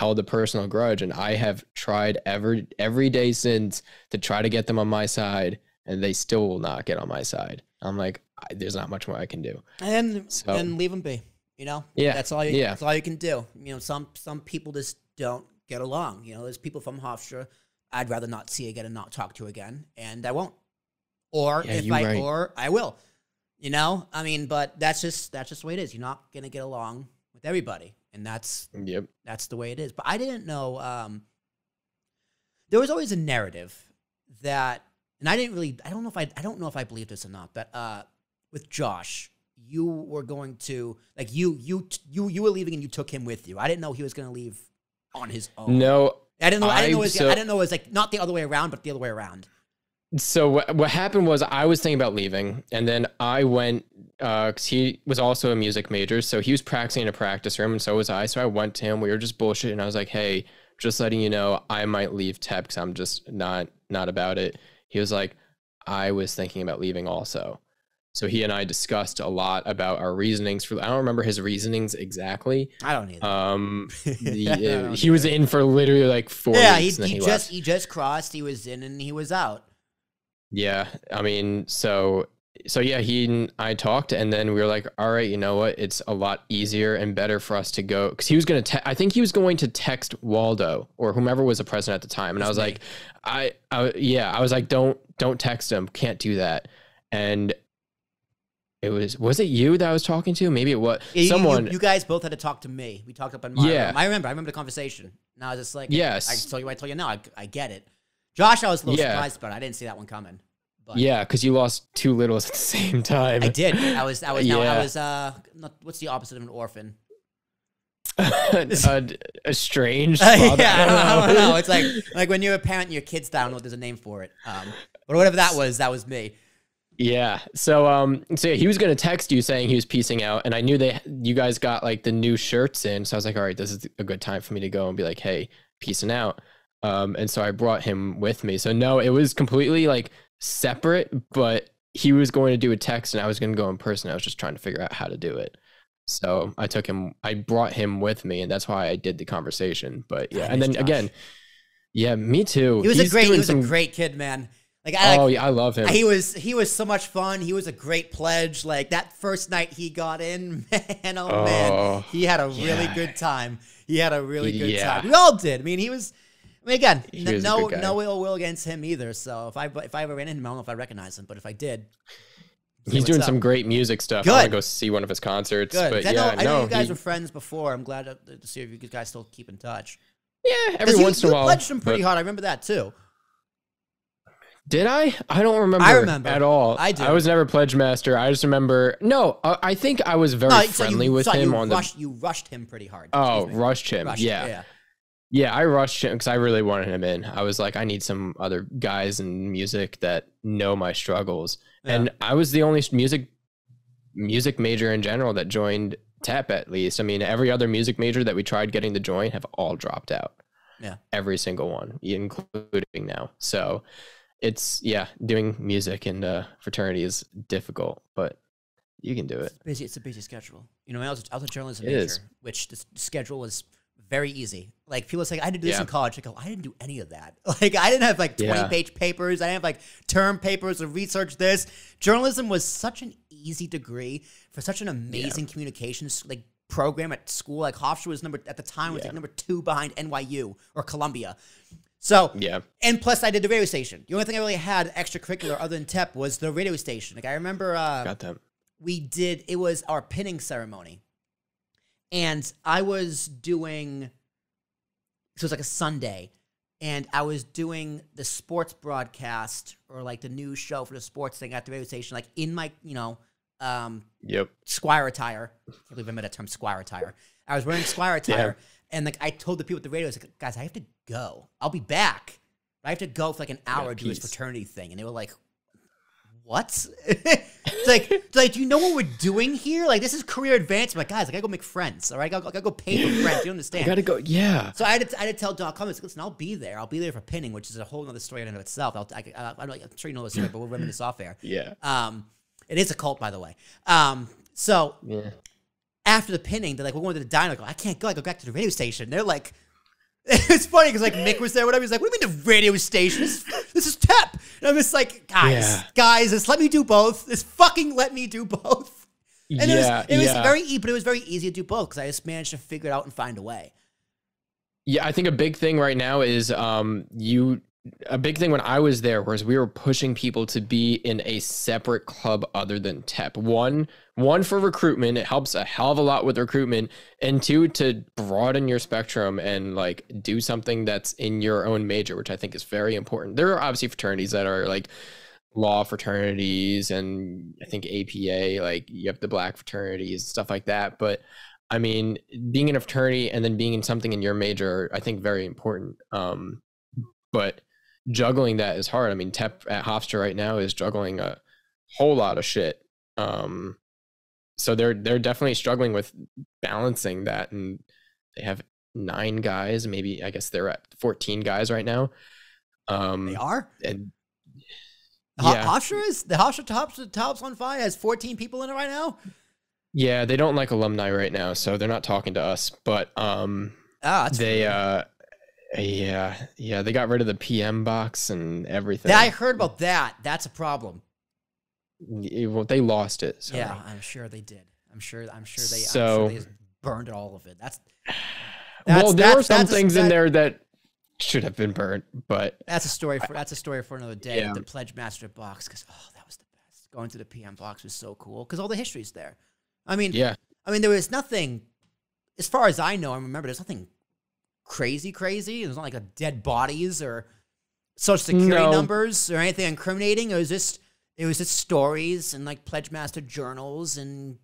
held a personal grudge, and I have tried every every day since to try to get them on my side, and they still will not get on my side. I'm like, I, there's not much more I can do. And so, and leave them be. You know, yeah, that's all. You, yeah, that's all you can do. You know, some some people just don't get along. You know, there's people from Hofstra I'd rather not see again and not talk to again, and I won't. Or yeah, if I right. or I will. You know, I mean, but that's just that's just the way it is. You're not gonna get along with everybody, and that's yep. that's the way it is. But I didn't know. Um, there was always a narrative that, and I didn't really. I don't know if I. I don't know if I believed this or not. But uh, with Josh, you were going to like you you you you were leaving, and you took him with you. I didn't know he was gonna leave on his own. No, I didn't know. I, I didn't know. It was, so, I didn't know it was like not the other way around, but the other way around. So what, what happened was I was thinking about leaving, and then I went uh, cause he was also a music major. So he was practicing in a practice room, and so was I. So I went to him, we were just bullshitting. I was like, "Hey, just letting you know, I might leave T E P cause I'm just not, not about it." He was like, "I was thinking about leaving also." So he and I discussed a lot about our reasonings for, I don't remember his reasonings exactly. I don't either. Um, the, I don't he either. was in for literally like four yeah, weeks. Yeah, he, he, he just, left. he just crossed, he was in and he was out. Yeah, I mean, so, so yeah, he and I talked, and then we were like, all right, you know what? It's a lot easier and better for us to go. Cause he was going to, I think he was going to text Waldo or whomever was the president at the time. And That's I was me. like, I, I, yeah, I was like, don't, don't text him. Can't do that. And it was, was it you that I was talking to? Maybe it was yeah, someone. You, you guys both had to talk to me. We talked up in my yeah. room. I remember, I remember the conversation. And I was just like, yes, I, I told you, I told you, no, I, I get it. Josh, I was a little yeah. surprised, but I didn't see that one coming. But yeah, because you lost two littles at the same time. I did. I was. I was. Yeah. No, I was. Uh, not, what's the opposite of an orphan? a, a strange. Uh, yeah, I don't, I don't know. It's like like when you're a parent, and your kids down. There's a name for it. Um, but whatever that was, that was me. Yeah. So um, so yeah, he was gonna text you saying he was peacing out, and I knew they you guys got like the new shirts in. So I was like, all right, this is a good time for me to go and be like, hey, peacing out. Um, and so I brought him with me. So no, it was completely like separate, but he was going to do a text and I was going to go in person. I was just trying to figure out how to do it. So I took him, I brought him with me, and that's why I did the conversation. But yeah. And then Josh. again, yeah, me too. He was He's a great, he was some... a great kid, man. Like, I, oh like, yeah, I love him. He was, he was so much fun. He was a great pledge. Like that first night he got in, man, oh, oh man, he had a yeah. really good time. He had a really good yeah. time. We all did. I mean, he was, I mean, again, no, no ill will against him either. So if I if I ever ran into him, I don't know if I recognize him, but if I did, he's doing up. some great music stuff. Good. I want to go see one of his concerts. Good. But I know, yeah, I know no, you guys he... were friends before. I'm glad to see if you guys still keep in touch. Yeah, every once he, in a while. You pledged him pretty but... hard. I remember that too. Did I? I don't remember. I remember at all. I do. I was never pledge master. I just remember. No, I, I think I was very no, friendly so you, with so him you on rushed, the. You rushed him pretty hard. Oh, rushed him. Rushed yeah. Him, yeah. Yeah, I rushed him because I really wanted him in. I was like, I need some other guys in music that know my struggles. Yeah. And I was the only music music major in general that joined T E P, at least. I mean, every other music major that we tried getting to join have all dropped out. Yeah. Every single one, including now. So it's, yeah, doing music in uh, fraternity is difficult, but you can do it. It's a busy, it's a busy schedule. You know, I was, I was a journalism major, which the schedule was very easy. Like people say, I did this yeah. in college. I go, I didn't do any of that. Like I didn't have like twenty yeah. page papers. I didn't have like term papers or research this. Journalism was such an easy degree for such an amazing yeah. communications like program at school. Like Hofstra was number at the time was yeah. like number two behind N Y U or Columbia. So yeah, and plus I did the radio station. The only thing I really had extracurricular other than T E P was the radio station. Like I remember uh, Got that. we did it was our pinning ceremony. And I was doing, so it was like a Sunday, and I was doing the sports broadcast or like the news show for the sports thing at the radio station, like in my, you know, um, yep. squire attire. I can't believe I made that term, squire attire. I was wearing squire attire, yeah. and like I told the people at the radio, I was like, guys, I have to go. I'll be back. I have to go for like an hour yeah, to do this fraternity thing. And they were like, what? It's like, it's like, do you know what we're doing here? Like, this is career advancement. Like, guys, I gotta go make friends. All right, I gotta, I gotta go pay for friends. You understand? I gotta go. Yeah. So I had to, I had to tell Doc Cummings, listen, I'll be there. I'll be there for pinning, which is a whole other story in and of itself. I'll, I, I, I'm sure you know this story, but we'll reminisce off air. Yeah. Um, it is a cult, by the way. Um, so yeah. after the pinning, they're like, we're going to the diner. I go, I can't go. I go back to the radio station. They're like, it's funny because like Mick was there, whatever. He's like, what do you mean the radio station? This, this is T E P. And I'm just like, guys, yeah. guys, just let me do both. Just fucking let me do both. And yeah, it was, it yeah. was very easy, but it was very easy to do both because I just managed to figure it out and find a way. Yeah, I think a big thing right now is um, you. A big thing when I was there was we were pushing people to be in a separate club other than T E P. One, one for recruitment. It helps a hell of a lot with recruitment. And two, to broaden your spectrum and like do something that's in your own major, which I think is very important. There are obviously fraternities that are like law fraternities and I think A P A, like you have the black fraternities, stuff like that. But I mean, being in a fraternity and then being in something in your major, I think very important. Um, but juggling that is hard. I mean, T E P at Hofstra right now is juggling a whole lot of shit. Um, so they're they're definitely struggling with balancing that. And they have nine guys, maybe I guess they're at fourteen guys right now. Um, they are. And yeah. Hofstra is the Hofstra Tau Epsilon Phi has fourteen people in it right now. Yeah, they don't like alumni right now, so they're not talking to us. But um, ah, that's they. Uh, Yeah, yeah, they got rid of the P M box and everything. I heard about that. That's a problem. It, well, they lost it. So. Yeah, I'm sure they did. I'm sure. I'm sure they. So I'm sure they just burned all of it. That's. that's well, there that's, are some things a, that, in there that should have been burnt, but that's a story for that's a story for another day. Yeah. The Pledge Master box, because oh, that was the best. Going to the P M box was so cool because all the history's there. I mean, yeah. I mean, there was nothing, as far as I know. I remember there's nothing. Crazy, crazy. There's not like a dead bodies or social security no. numbers or anything incriminating. It was just, it was just stories and like Pledge Master journals, and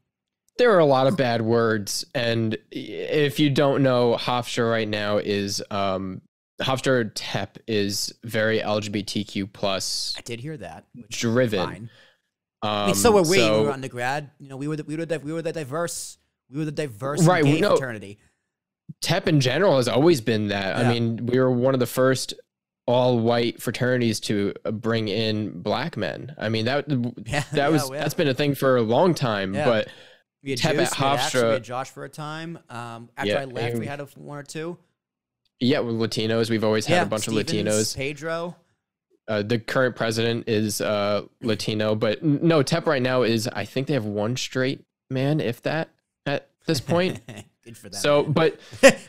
there are a lot of bad words. And if you don't know, Hofstra right now is um, Hofstra T E P is very L G B T Q plus. I did hear that. Which driven. Fine. Um, I mean, so were we. So, we were undergrad. You know, we were the, we were the, we were the diverse. We were the diverse right, gay no. fraternity. T E P in general has always been that. Yeah. I mean, we were one of the first all-white fraternities to bring in black men. I mean, that yeah, that was yeah, that's been a thing for a long time. Yeah. But we had T E P Juice, at Hofstra, we had Josh for a time. Um, after yeah, I left, and, we had a, one or two. Yeah, with Latinos, we've always had yeah, a bunch Stevens, of Latinos. Pedro. Uh, the current president is uh, Latino, but no, T E P right now is. I think they have one straight man, if that, at this point. For them. So, but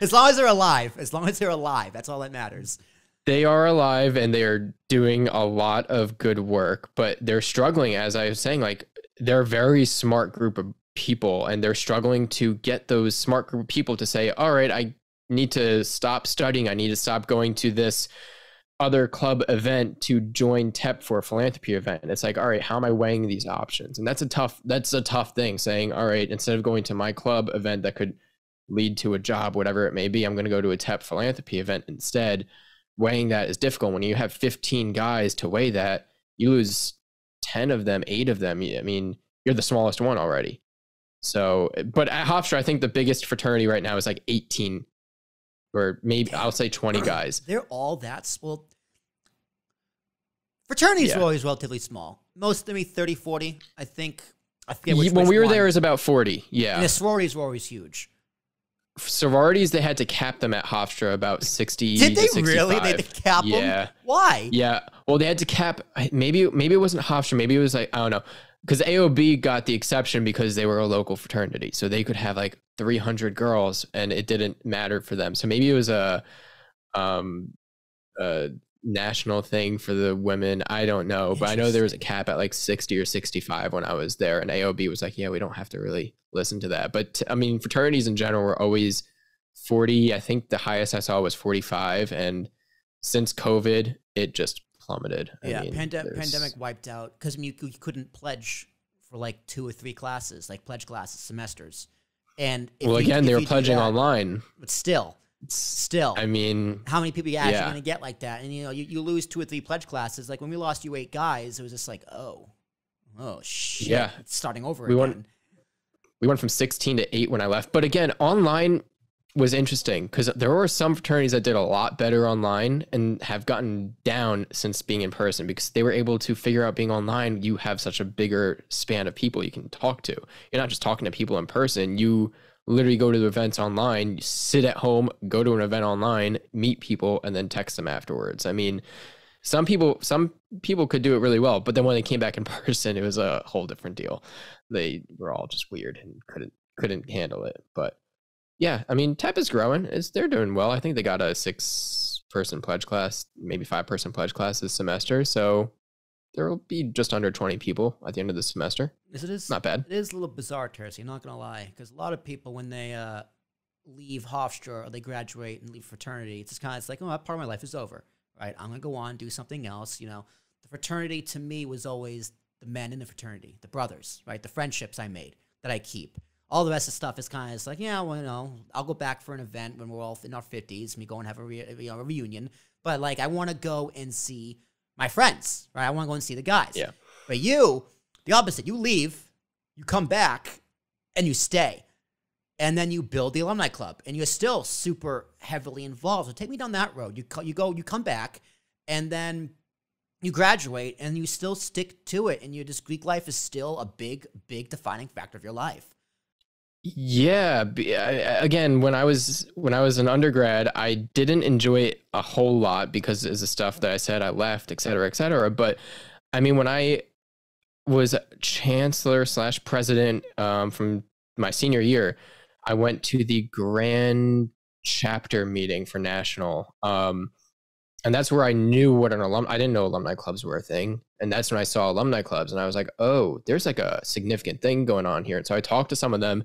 as long as they're alive, as long as they're alive, that's all that matters. They are alive and they are doing a lot of good work, but they're struggling. As I was saying, like they're a very smart group of people and they're struggling to get those smart group of people to say, all right, I need to stop studying. I need to stop going to this other club event to join T E P for a philanthropy event. And it's like, all right, how am I weighing these options? And that's a tough, that's a tough thing saying, all right, instead of going to my club event that could lead to a job, whatever it may be, I'm going to go to a T E P philanthropy event instead. Weighing that is difficult. When you have fifteen guys to weigh that, you lose ten of them, eight of them. I mean, you're the smallest one already. So, but at Hofstra, I think the biggest fraternity right now is like eighteen or maybe I'll say twenty guys. They're all that small. Fraternities yeah. are always relatively small. Most, I mean, thirty, forty, I think. I forget which, when which we were one. There, it was about forty. Yeah. And the sororities were always huge. Sororities, they had to cap them at Hofstra about sixty. Did they to really? They had to cap yeah. them? Why? Yeah. Well, they had to cap. Maybe, maybe it wasn't Hofstra. Maybe it was like, I don't know. Because A O B got the exception because they were a local fraternity. So they could have like three hundred girls and it didn't matter for them. So maybe it was a, um, a national thing for the women. I don't know. But I know there was a cap at like sixty or sixty-five when I was there. And A O B was like, yeah, we don't have to really listen to that. But I mean, fraternities in general were always forty. I think the highest I saw was forty-five. And since COVID, it just plummeted. Yeah, I mean, pandem pandemic wiped out because I mean, you, you couldn't pledge for like two or three classes, like pledge classes, semesters. And if well, you, again, if they were pledging that, online. But still, still. I mean, how many people are you actually yeah. going to get like that? And you know, you, you lose two or three pledge classes. Like when we lost you eight guys, it was just like, oh, oh, shit. Yeah. It's starting over we again. Won We went from sixteen to eight when I left. But again, online was interesting because there were some fraternities that did a lot better online and have gotten down since being in person because they were able to figure out being online. You have such a bigger span of people you can talk to. You're not just talking to people in person. You literally go to the events online, you sit at home, go to an event online, meet people, and then text them afterwards. I mean, Some people, some people could do it really well, but then when they came back in person, it was a whole different deal. They were all just weird and couldn't couldn't handle it. But yeah, I mean, T E P is growing. It's, they're doing well. I think they got a six-person pledge class, maybe five-person pledge class this semester. So there will be just under twenty people at the end of the semester. Yes, it is, not bad. It is a little bizarre, Tursi, not going to lie, because a lot of people, when they uh, leave Hofstra or they graduate and leave fraternity, it's just kind of it's like, oh, that part of my life is over. Right, I'm going to go on and do something else. You know, the fraternity to me was always the men in the fraternity, the brothers, right? The friendships I made that I keep. All the rest of the stuff is kind of like, yeah, well, you know, I'll go back for an event when we're all in our fifties and we go and have a, re you know, a reunion. But like, I want to go and see my friends, right? I want to go and see the guys. Yeah. But you, the opposite, you leave, you come back and you stay. And then you build the alumni club, and you're still super heavily involved. So take me down that road. You you go, you come back, and then you graduate, and you still stick to it. And your just Greek life is still a big, big defining factor of your life. Yeah. Again, when I was when I was an undergrad, I didn't enjoy it a whole lot because of the stuff that I said I left, et cetera, et cetera. But I mean, when I was chancellor slash president um, from my senior year, I went to the grand chapter meeting for national. Um, and that's where I knew what an alum, I didn't know alumni clubs were a thing. And that's when I saw alumni clubs and I was like, oh, there's like a significant thing going on here. And so I talked to some of them,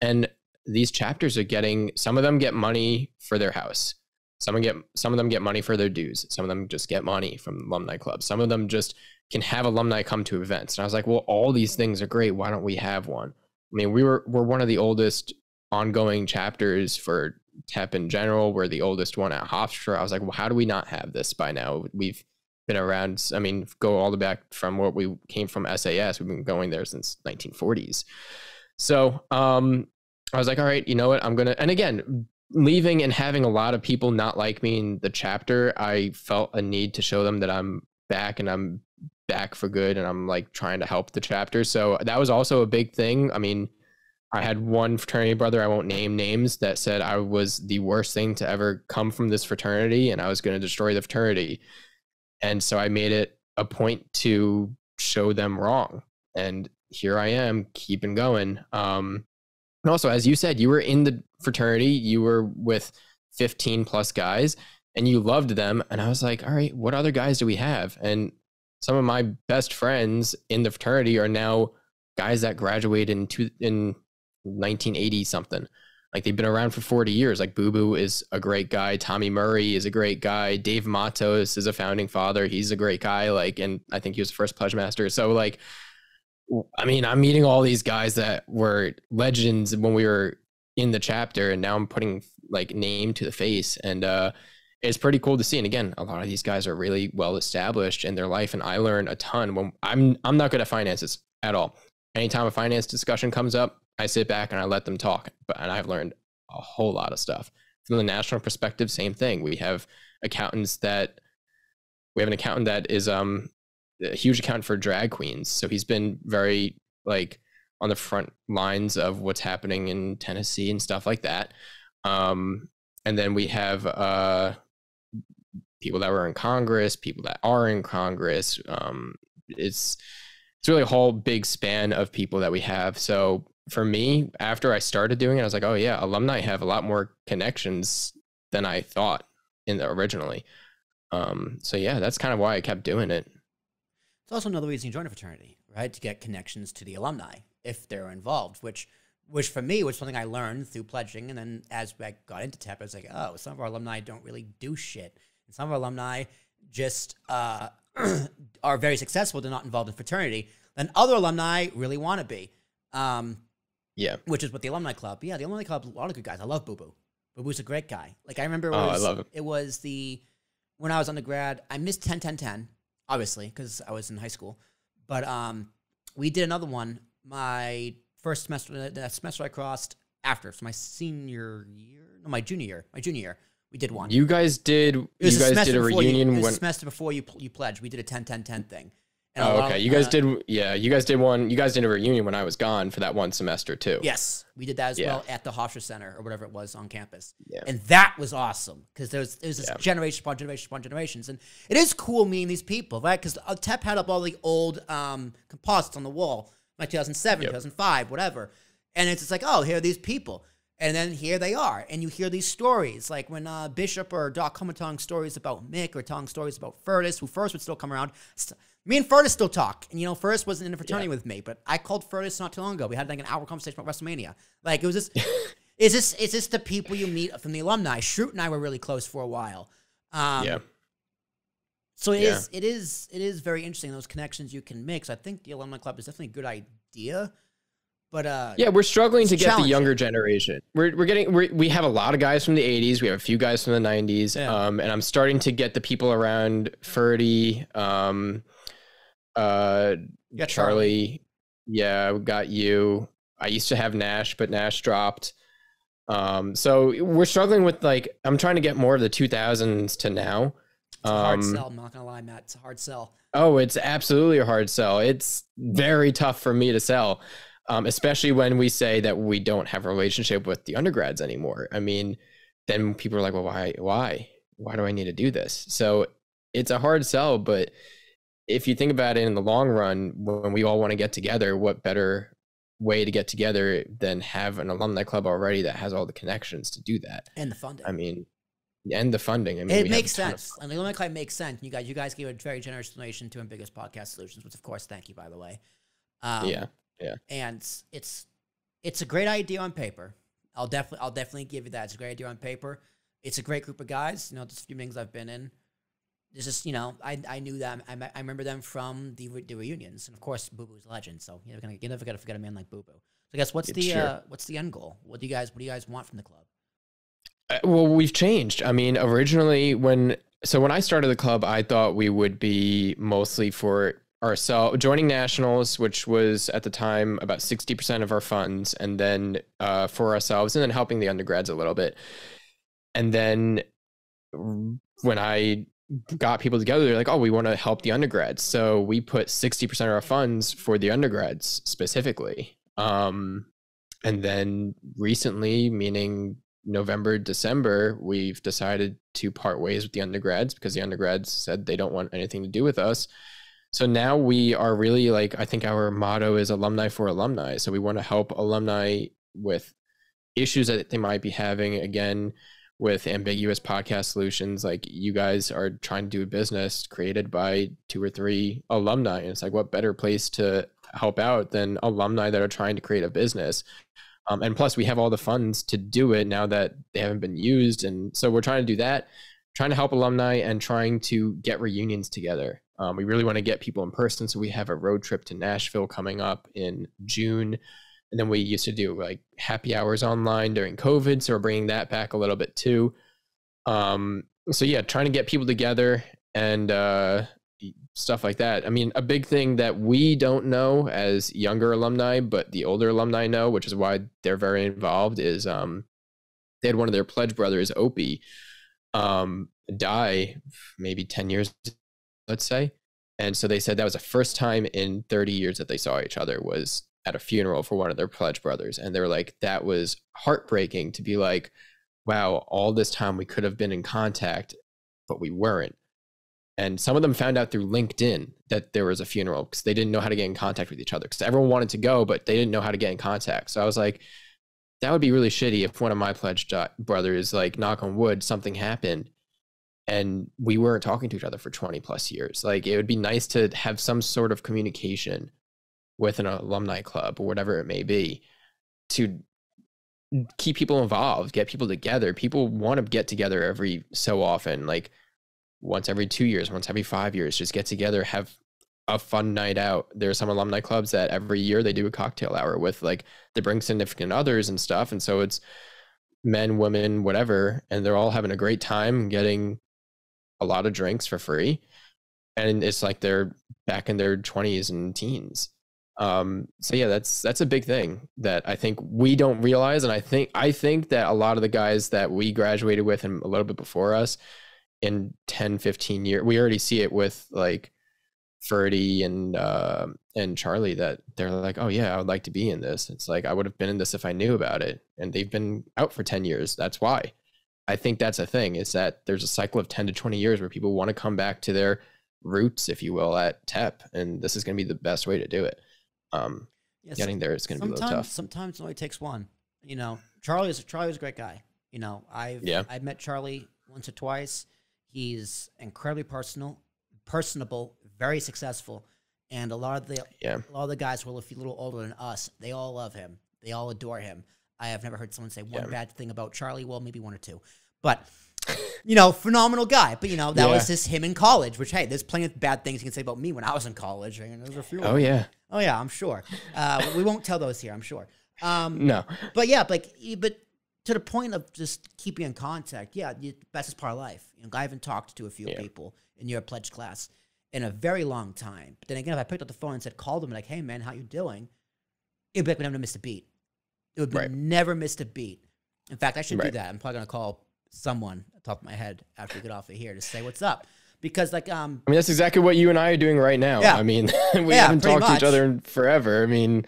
and these chapters are getting, some of them get money for their house. Some of, them get, some of them get money for their dues. Some of them just get money from alumni clubs. Some of them just can have alumni come to events. And I was like, well, all these things are great. Why don't we have one? I mean, we were, we're one of the oldest ongoing chapters for T E P in general. We're the oldest one at Hofstra. I was like, well, how do we not have this by now? We've been around, I mean, go all the way back from what we came from S A S. We've been going there since nineteen forties. So um, I was like, all right, you know what? I'm going to, and again, leaving and having a lot of people not like me in the chapter, I felt a need to show them that I'm back and I'm back for good. And I'm like trying to help the chapter. So that was also a big thing. I mean, I had one fraternity brother, I won't name names, that said I was the worst thing to ever come from this fraternity and I was going to destroy the fraternity. And so I made it a point to show them wrong. And here I am, keeping going. Um, and also, as you said, you were in the fraternity, you were with fifteen plus guys and you loved them. And I was like, all right, what other guys do we have? And some of my best friends in the fraternity are now guys that graduated in two, in nineteen eighty something. Like they've been around for forty years. Like Boo Boo is a great guy. Tommy Murray is a great guy. Dave Matos is a founding father. He's a great guy. Like, and I think he was the first pledge master. So like, I mean, I'm meeting all these guys that were legends when we were in the chapter, and now I'm putting like name to the face, and uh, it's pretty cool to see. And again, a lot of these guys are really well established in their life, and I learn a ton. When I'm, I'm not good at finances at all. Anytime a finance discussion comes up, I sit back and I let them talk, but and I've learned a whole lot of stuff. From the national perspective, same thing. We have accountants that we have an accountant that is um, a huge accountant for drag queens. So he's been very like on the front lines of what's happening in Tennessee and stuff like that. Um, and then we have uh, people that were in Congress, people that are in Congress. Um, it's it's really a whole big span of people that we have. So for me, after I started doing it, I was like, oh yeah, alumni have a lot more connections than I thought in the originally. Um, so yeah, that's kind of why I kept doing it. It's also another reason you join a fraternity, right? To get connections to the alumni if they're involved, which, which for me was something I learned through pledging. And then as I got into T E P, I was like, oh, some of our alumni don't really do shit. And some of our alumni just uh, are very successful. They're not involved in fraternity. Then other alumni really want to be. Um, Yeah. Which is what the alumni club. Yeah, the alumni club, a lot of good guys. I love Boo Boo. Boo Boo's a great guy. Like I remember it was, oh, I love him. It was the when I was undergrad, I missed ten ten ten, obviously, because I was in high school. But um we did another one my first semester, the semester I crossed after. So my senior year. No, my junior year. My junior year. We did one. You guys did it was you guys did a reunion you, it was when the semester before you you pledged. We did a ten ten ten thing. And oh, okay. You guys uh, did, yeah, you guys did one, you guys did a reunion when I was gone for that one semester too. Yes, we did that as yeah. well at the Hofstra Center or whatever it was on campus. Yeah. And that was awesome because there was, there was this yeah. generation upon generation upon generations. And it is cool meeting these people, right? Because T E P had up all the old um, composites on the wall, like two thousand seven, yep. two thousand five, whatever. And it's just like, oh, here are these people. And then here they are. And you hear these stories, like when uh, Bishop or Doc come and telling stories about Mick or telling stories about Furtis, who Furtis would still come around. St me and Furtis still talk. And, you know, Furtis wasn't in a fraternity yeah. with me, but I called Furtis not too long ago. We had like an hour conversation about WrestleMania. Like it was just, it's just, it's just the people you meet from the alumni. Shroot and I were really close for a while. Um, yeah. So it yeah. is, it is, it is very interesting, those connections you can make. So I think the Alumni Club is definitely a good idea. But, uh, yeah, we're struggling to get the younger generation. We're, we're getting, we're, we have a lot of guys from the eighties. We have a few guys from the nineties. Yeah. Um, and I'm starting to get the people around thirty. Um, uh, Charlie. Charlie. Yeah, we got you. I used to have Nash, but Nash dropped. Um, so we're struggling with, like, I'm trying to get more of the two thousands to now. It's a hard um, sell. I'm not going to lie, Matt. It's a hard sell. Oh, it's absolutely a hard sell. It's very tough for me to sell. Um, especially when we say that we don't have a relationship with the undergrads anymore. I mean, then people are like, well, why, why, why do I need to do this? So it's a hard sell, but if you think about it in the long run, when we all want to get together, what better way to get together than have an alumni club already that has all the connections to do that. And the funding. I mean, and the funding. I mean, it makes sense. And the alumni club makes sense. You guys, you guys gave a very generous donation to Ambiguous Podcast Solutions, which of course, thank you, by the way. Um, yeah. Yeah. And it's, it's a great idea on paper. I'll definitely, I'll definitely give you that. It's a great idea on paper. It's a great group of guys. You know, just a few meetings I've been in. It's just, you know, I, I knew them. I, I remember them from the, re the reunions. And of course, Boo Boo's a legend. So you never, you never got to forget a man like Boo Boo. So I guess what's yeah, the, sure. uh, what's the end goal? What do you guys, what do you guys want from the club? Uh, well, we've changed. I mean, originally when, so when I started the club, I thought we would be mostly for ourselves joining nationals, which was at the time about sixty percent of our funds, and then uh, for ourselves, and then helping the undergrads a little bit. And then when I got people together, they're like, oh, we want to help the undergrads. So we put sixty percent of our funds for the undergrads specifically. Um, and then recently, meaning November, December, we've decided to part ways with the undergrads because the undergrads said they don't want anything to do with us. So now we are really like, I think our motto is alumni for alumni. So we want to help alumni with issues that they might be having, again, with Ambiguous Podcast Solutions. Like, you guys are trying to do a business created by two or three alumni. And it's like, what better place to help out than alumni that are trying to create a business? Um, and plus we have all the funds to do it now that they haven't been used. And so we're trying to do that, trying to help alumni and trying to get reunions together. Um, we really want to get people in person. So we have a road trip to Nashville coming up in June. And then we used to do like happy hours online during COVID. So we're bringing that back a little bit too. Um, so yeah, trying to get people together and uh, stuff like that. I mean, a big thing that we don't know as younger alumni, but the older alumni know, which is why they're very involved, is um, they had one of their pledge brothers, Opie, um, die maybe ten years ago, let's say. And so they said that was the first time in thirty years that they saw each other was at a funeral for one of their pledge brothers. And they were like, that was heartbreaking to be like, wow, all this time we could have been in contact, but we weren't. And some of them found out through LinkedIn that there was a funeral because they didn't know how to get in contact with each other because everyone wanted to go, but they didn't know how to get in contact. So I was like, that would be really shitty if one of my pledge brothers, like, knock on wood, something happened and we weren't talking to each other for twenty plus years. Like, it would be nice to have some sort of communication with an alumni club or whatever it may be to keep people involved, get people together. People want to get together every so often, like once every two years, once every five years, just get together, have a fun night out. There are some alumni clubs that every year they do a cocktail hour with, like, they bring significant others and stuff. And so it's men, women, whatever. And they're all having a great time getting a lot of drinks for free, and it's like they're back in their twenties and teens. Um, so yeah, that's that's a big thing that I think we don't realize, and I think I think that a lot of the guys that we graduated with and a little bit before us in ten, fifteen years, we already see it with like Ferdy and uh, and Charlie that they're like, oh yeah, I would like to be in this. It's like, I would have been in this if I knew about it. And they've been out for ten years. That's why. I think that's a thing, is that there's a cycle of ten to twenty years where people want to come back to their roots, if you will, at T E P. And this is going to be the best way to do it. Um, yeah, getting there is going to be a little tough. Sometimes it only takes one. You know, Charlie is, Charlie is a great guy. You know, I've, yeah. I've met Charlie once or twice. He's incredibly personal, personable, very successful. And a lot of the, yeah. a lot of the guys who are a little older than us, they all love him. They all adore him. I have never heard someone say one yeah. bad thing about Charlie. Well, maybe one or two, but you know, phenomenal guy. But you know, that yeah. was just him in college, which, hey, there's plenty of bad things you can say about me when I was in college. Right? And there was a few oh ones. yeah. Oh yeah. I'm sure. Uh, we won't tell those here. I'm sure. Um, no, but yeah, like, but to the point of just keeping in contact, yeah, the best part of life. You know, I haven't talked to a few yeah. people in your pledge class in a very long time. But then again, if I picked up the phone and said, called them, like, hey, man, how you doing? It'd be like, we never missed a beat. It would be right. never missed a beat. In fact, I should right. do that. I'm probably going to call someone off the top of my head after we get off of here to say what's up. Because, like, um, I mean, that's exactly what you and I are doing right now. Yeah. I mean, we yeah, haven't talked much. to each other in forever. I mean,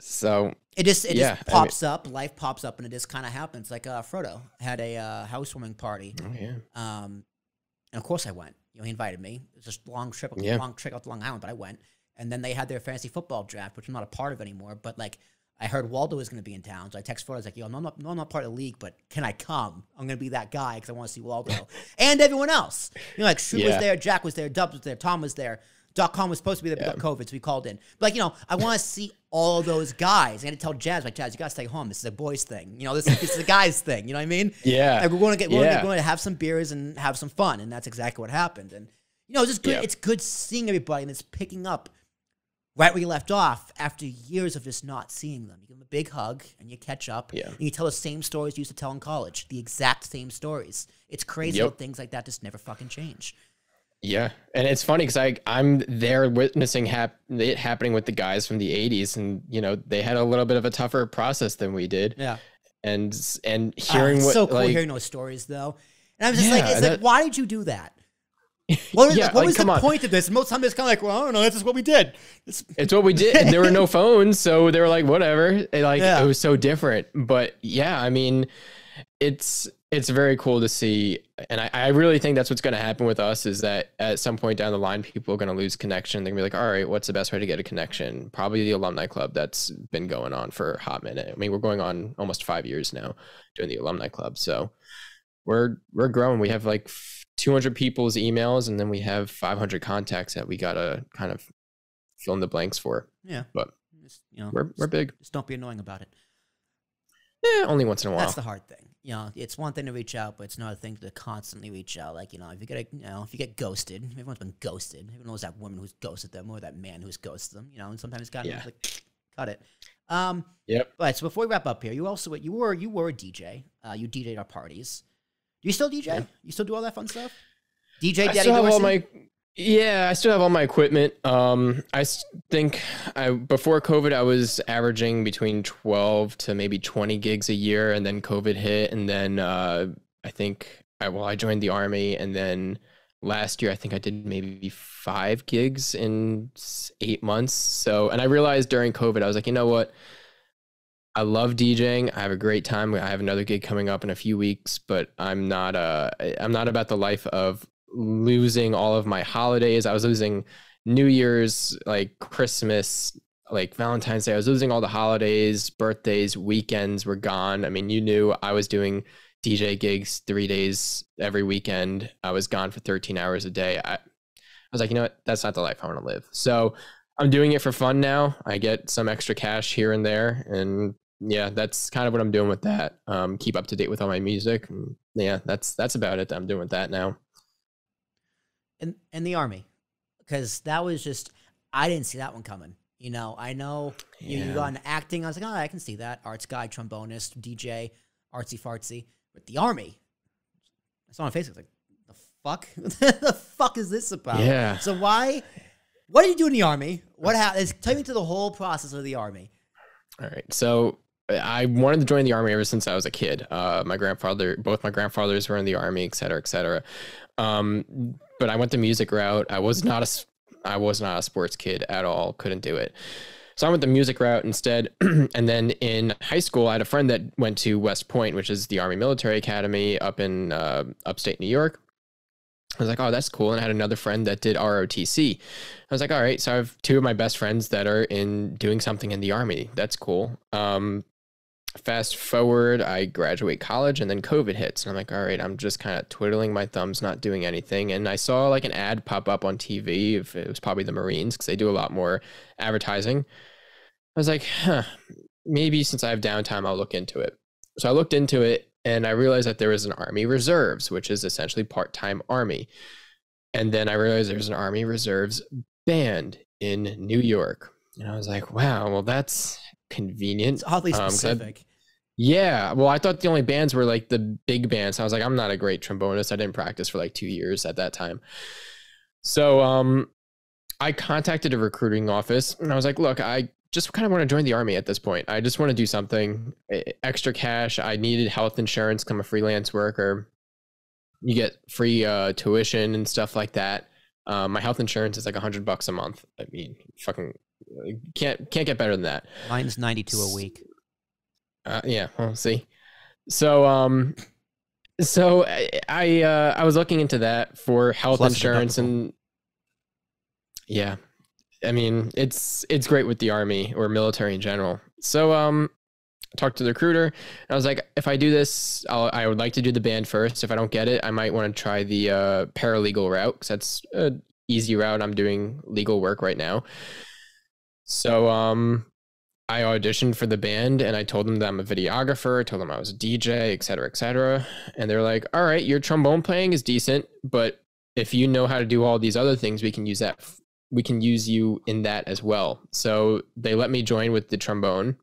so it just it yeah, just pops I mean, up, life pops up, and it just kind of happens. Like uh, Frodo had a uh, housewarming party. Oh yeah. Um, and of course I went. You know, he invited me. It was just a long trip, a yeah. long trip out to Long Island, but I went. And then they had their fantasy football draft, which I'm not a part of anymore. But like, I heard Waldo was going to be in town, so I text Frodo. I was like, "Yo, I'm not, I'm not part of the league, but can I come? I'm going to be that guy because I want to see Waldo and everyone else." You know, like Shrew yeah. was there, Jack was there, Dubs was there, Tom was there. Dot com was supposed to be there, but yeah. COVID, so we called in. But like, you know, I want to see all those guys. I had to tell Jazz, like, Jazz, you got to stay home. This is a boys' thing. You know, this, this is a guys' thing. You know what I mean? Yeah. Like, we're going to get, we're yeah. going to have some beers and have some fun, and that's exactly what happened. And you know, it's just good. Yeah. It's good seeing everybody, and it's picking up right where you left off after years of just not seeing them. You give them a big hug and you catch up yeah. and you tell the same stories you used to tell in college, the exact same stories. It's crazy yep. how things like that just never fucking change. Yeah. And it's funny because I, I'm there witnessing hap it happening with the guys from the eighties, and, you know, they had a little bit of a tougher process than we did. Yeah. And, and hearing uh, it's what, so cool like, hearing those stories though. And I was just yeah, like, it's that, like, why did you do that? What was, yeah, what like, was the on. point of this? Most time it's kind of like, well, I don't know. That's just what we did. It's, it's what we did. And there were no phones, so they were like, whatever. And like yeah. it was so different. But yeah, I mean, it's it's very cool to see, and I, I really think that's what's going to happen with us. Is that at some point down the line, people are going to lose connection. They're gonna be like, all right, what's the best way to get a connection? Probably the alumni club. That's been going on for a hot minute. I mean, we're going on almost five years now doing the alumni club. So we're we're growing. We have like two hundred people's emails, and then we have five hundred contacts that we gotta kind of fill in the blanks for. Yeah, but just, you know, we're we're big. Just don't be annoying about it. Yeah, only once in a while. That's the hard thing. You know, it's one thing to reach out, but it's another thing to constantly reach out. Like, you know, if you get, you know, if you get ghosted, everyone's been ghosted. Everyone knows that woman who's ghosted them or that man who's ghosted them. You know, and sometimes it's gotta yeah. like cut it. Um, yep. But so before we wrap up here, you also you were you were a D J. Uh, you D J'd our parties. You still D J? Yeah. You still do all that fun stuff? D J, Daddy Dorsey? Yeah, I still have all my equipment. Um, I think I before COVID, I was averaging between twelve to maybe twenty gigs a year, and then COVID hit, and then uh, I think I well, I joined the Army, and then last year I think I did maybe five gigs in eight months. So, and I realized during COVID, I was like, you know what? I love DJing. I have a great time. I have another gig coming up in a few weeks, but I'm not uh, I'm not about the life of losing all of my holidays. I was losing New Year's, like Christmas, like Valentine's Day. I was losing all the holidays, birthdays, weekends were gone. I mean, you knew I was doing D J gigs three days every weekend. I was gone for thirteen hours a day. I, I was like, you know what? That's not the life I want to live. So I'm doing it for fun now. I get some extra cash here and there, and yeah, that's kind of what I'm doing with that. Um, keep up to date with all my music. And yeah, that's that's about it that I'm doing with that now. And and the Army, because that was just, I didn't see that one coming. You know, I know yeah. you, you got into acting. I was like, oh, I can see that. Arts guy, trombonist, D J, artsy fartsy. But the Army, I saw on Facebook, like, the fuck? The fuck is this about? Yeah. So why, what did you do in the Army? What happened? Tell me to the whole process of the Army. All right. So I wanted to join the Army ever since I was a kid. Uh, my grandfather, both my grandfathers were in the Army, et cetera, et cetera. Um, but I went the music route. I was not a I was not a sports kid at all. Couldn't do it. So I went the music route instead. And then in high school, I had a friend that went to West Point, which is the Army Military Academy up in uh, upstate New York. I was like, oh, that's cool. And I had another friend that did R O T C. I was like, all right, so I have two of my best friends that are in doing something in the Army. That's cool. Um, fast forward, I graduate college and then COVID hits. And I'm like, all right, I'm just kind of twiddling my thumbs, not doing anything. And I saw like an ad pop up on T V. If it was probably the Marines, because they do a lot more advertising. I was like, huh, maybe since I have downtime, I'll look into it. So I looked into it. And I realized that there was an Army Reserves, which is essentially part-time Army. And then I realized there's an Army Reserves band in New York. And I was like, wow, well, that's convenient. It's oddly um, specific. I, yeah. Well, I thought the only bands were like the big bands. So I was like, I'm not a great trombonist. I didn't practice for like two years at that time. So um, I contacted a recruiting office and I was like, look, I just kind of want to join the Army at this point. I just want to do something extra cash. I needed health insurance. I'm a freelance worker. You get free uh, tuition and stuff like that. Um, my health insurance is like a hundred bucks a month. I mean, fucking can't, can't get better than that. Mine's ninety-two a week. Uh, yeah. We'll see. So, um, so I, I, uh, I was looking into that for health Plus insurance and yeah. I mean, it's it's great with the Army or military in general. So um, I talked to the recruiter, and I was like, if I do this, I'll, I would like to do the band first. If I don't get it, I might want to try the uh, paralegal route, because that's an easy route. I'm doing legal work right now. So um, I auditioned for the band, and I told them that I'm a videographer. I told them I was a D J, et cetera, et cetera. And they're like, all right, your trombone playing is decent, but if you know how to do all these other things, we can use that for we can use you in that as well. So they let me join with the trombone.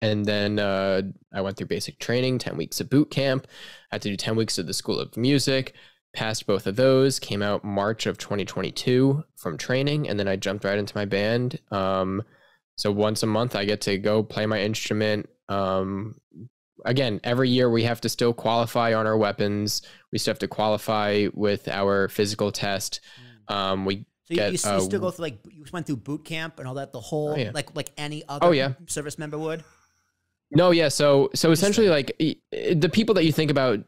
And then uh, I went through basic training, ten weeks of boot camp. I had to do ten weeks of the School of Music, passed both of those, came out March of twenty twenty-two from training. And then I jumped right into my band. Um, so once a month I get to go play my instrument. Um, again, every year we have to still qualify on our weapons. We still have to qualify with our physical test. Um, we, So you, get, you, you uh, still go through, like, you went through boot camp and all that, the whole, oh, yeah. like, like any other oh, yeah. service member would? No, yeah. So, so essentially, like, the people that you think about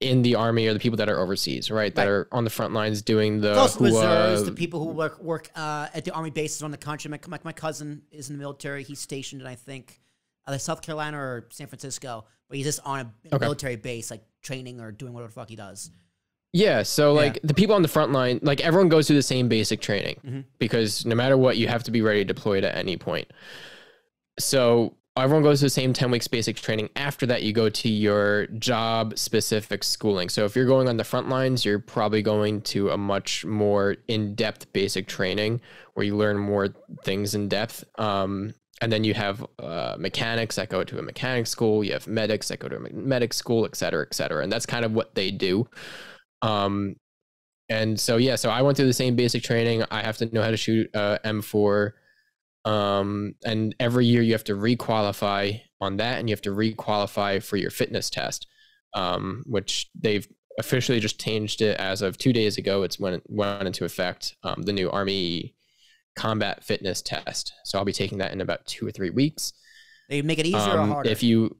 in the Army are the people that are overseas, right? That right. are on the front lines doing the... Those who, reserves, uh, the people who work, work uh, at the Army bases around the country. My, my, my cousin is in the military. He's stationed in, I think, either South Carolina or San Francisco, but he's just on a, a okay. military base, like, training or doing whatever the fuck he does. Yeah, so like yeah. the people on the front line, like everyone goes through the same basic training mm-hmm. because no matter what, you have to be ready to deploy at any point. So everyone goes through the same ten weeks basic training. After that, you go to your job specific schooling. So if you're going on the front lines, you're probably going to a much more in-depth basic training where you learn more things in depth. Um, and then you have uh, mechanics that go to a mechanic school. You have medics that go to a medic school, et cetera, et cetera. And that's kind of what they do. Um, and so, yeah, so I went through the same basic training. I have to know how to shoot, uh, M four. Um, and every year you have to requalify on that and you have to requalify for your fitness test, um, which they've officially just changed it as of two days ago. It's when it went into effect, um, the new Army combat fitness test. So I'll be taking that in about two or three weeks. They make it easier um, or harder? If you...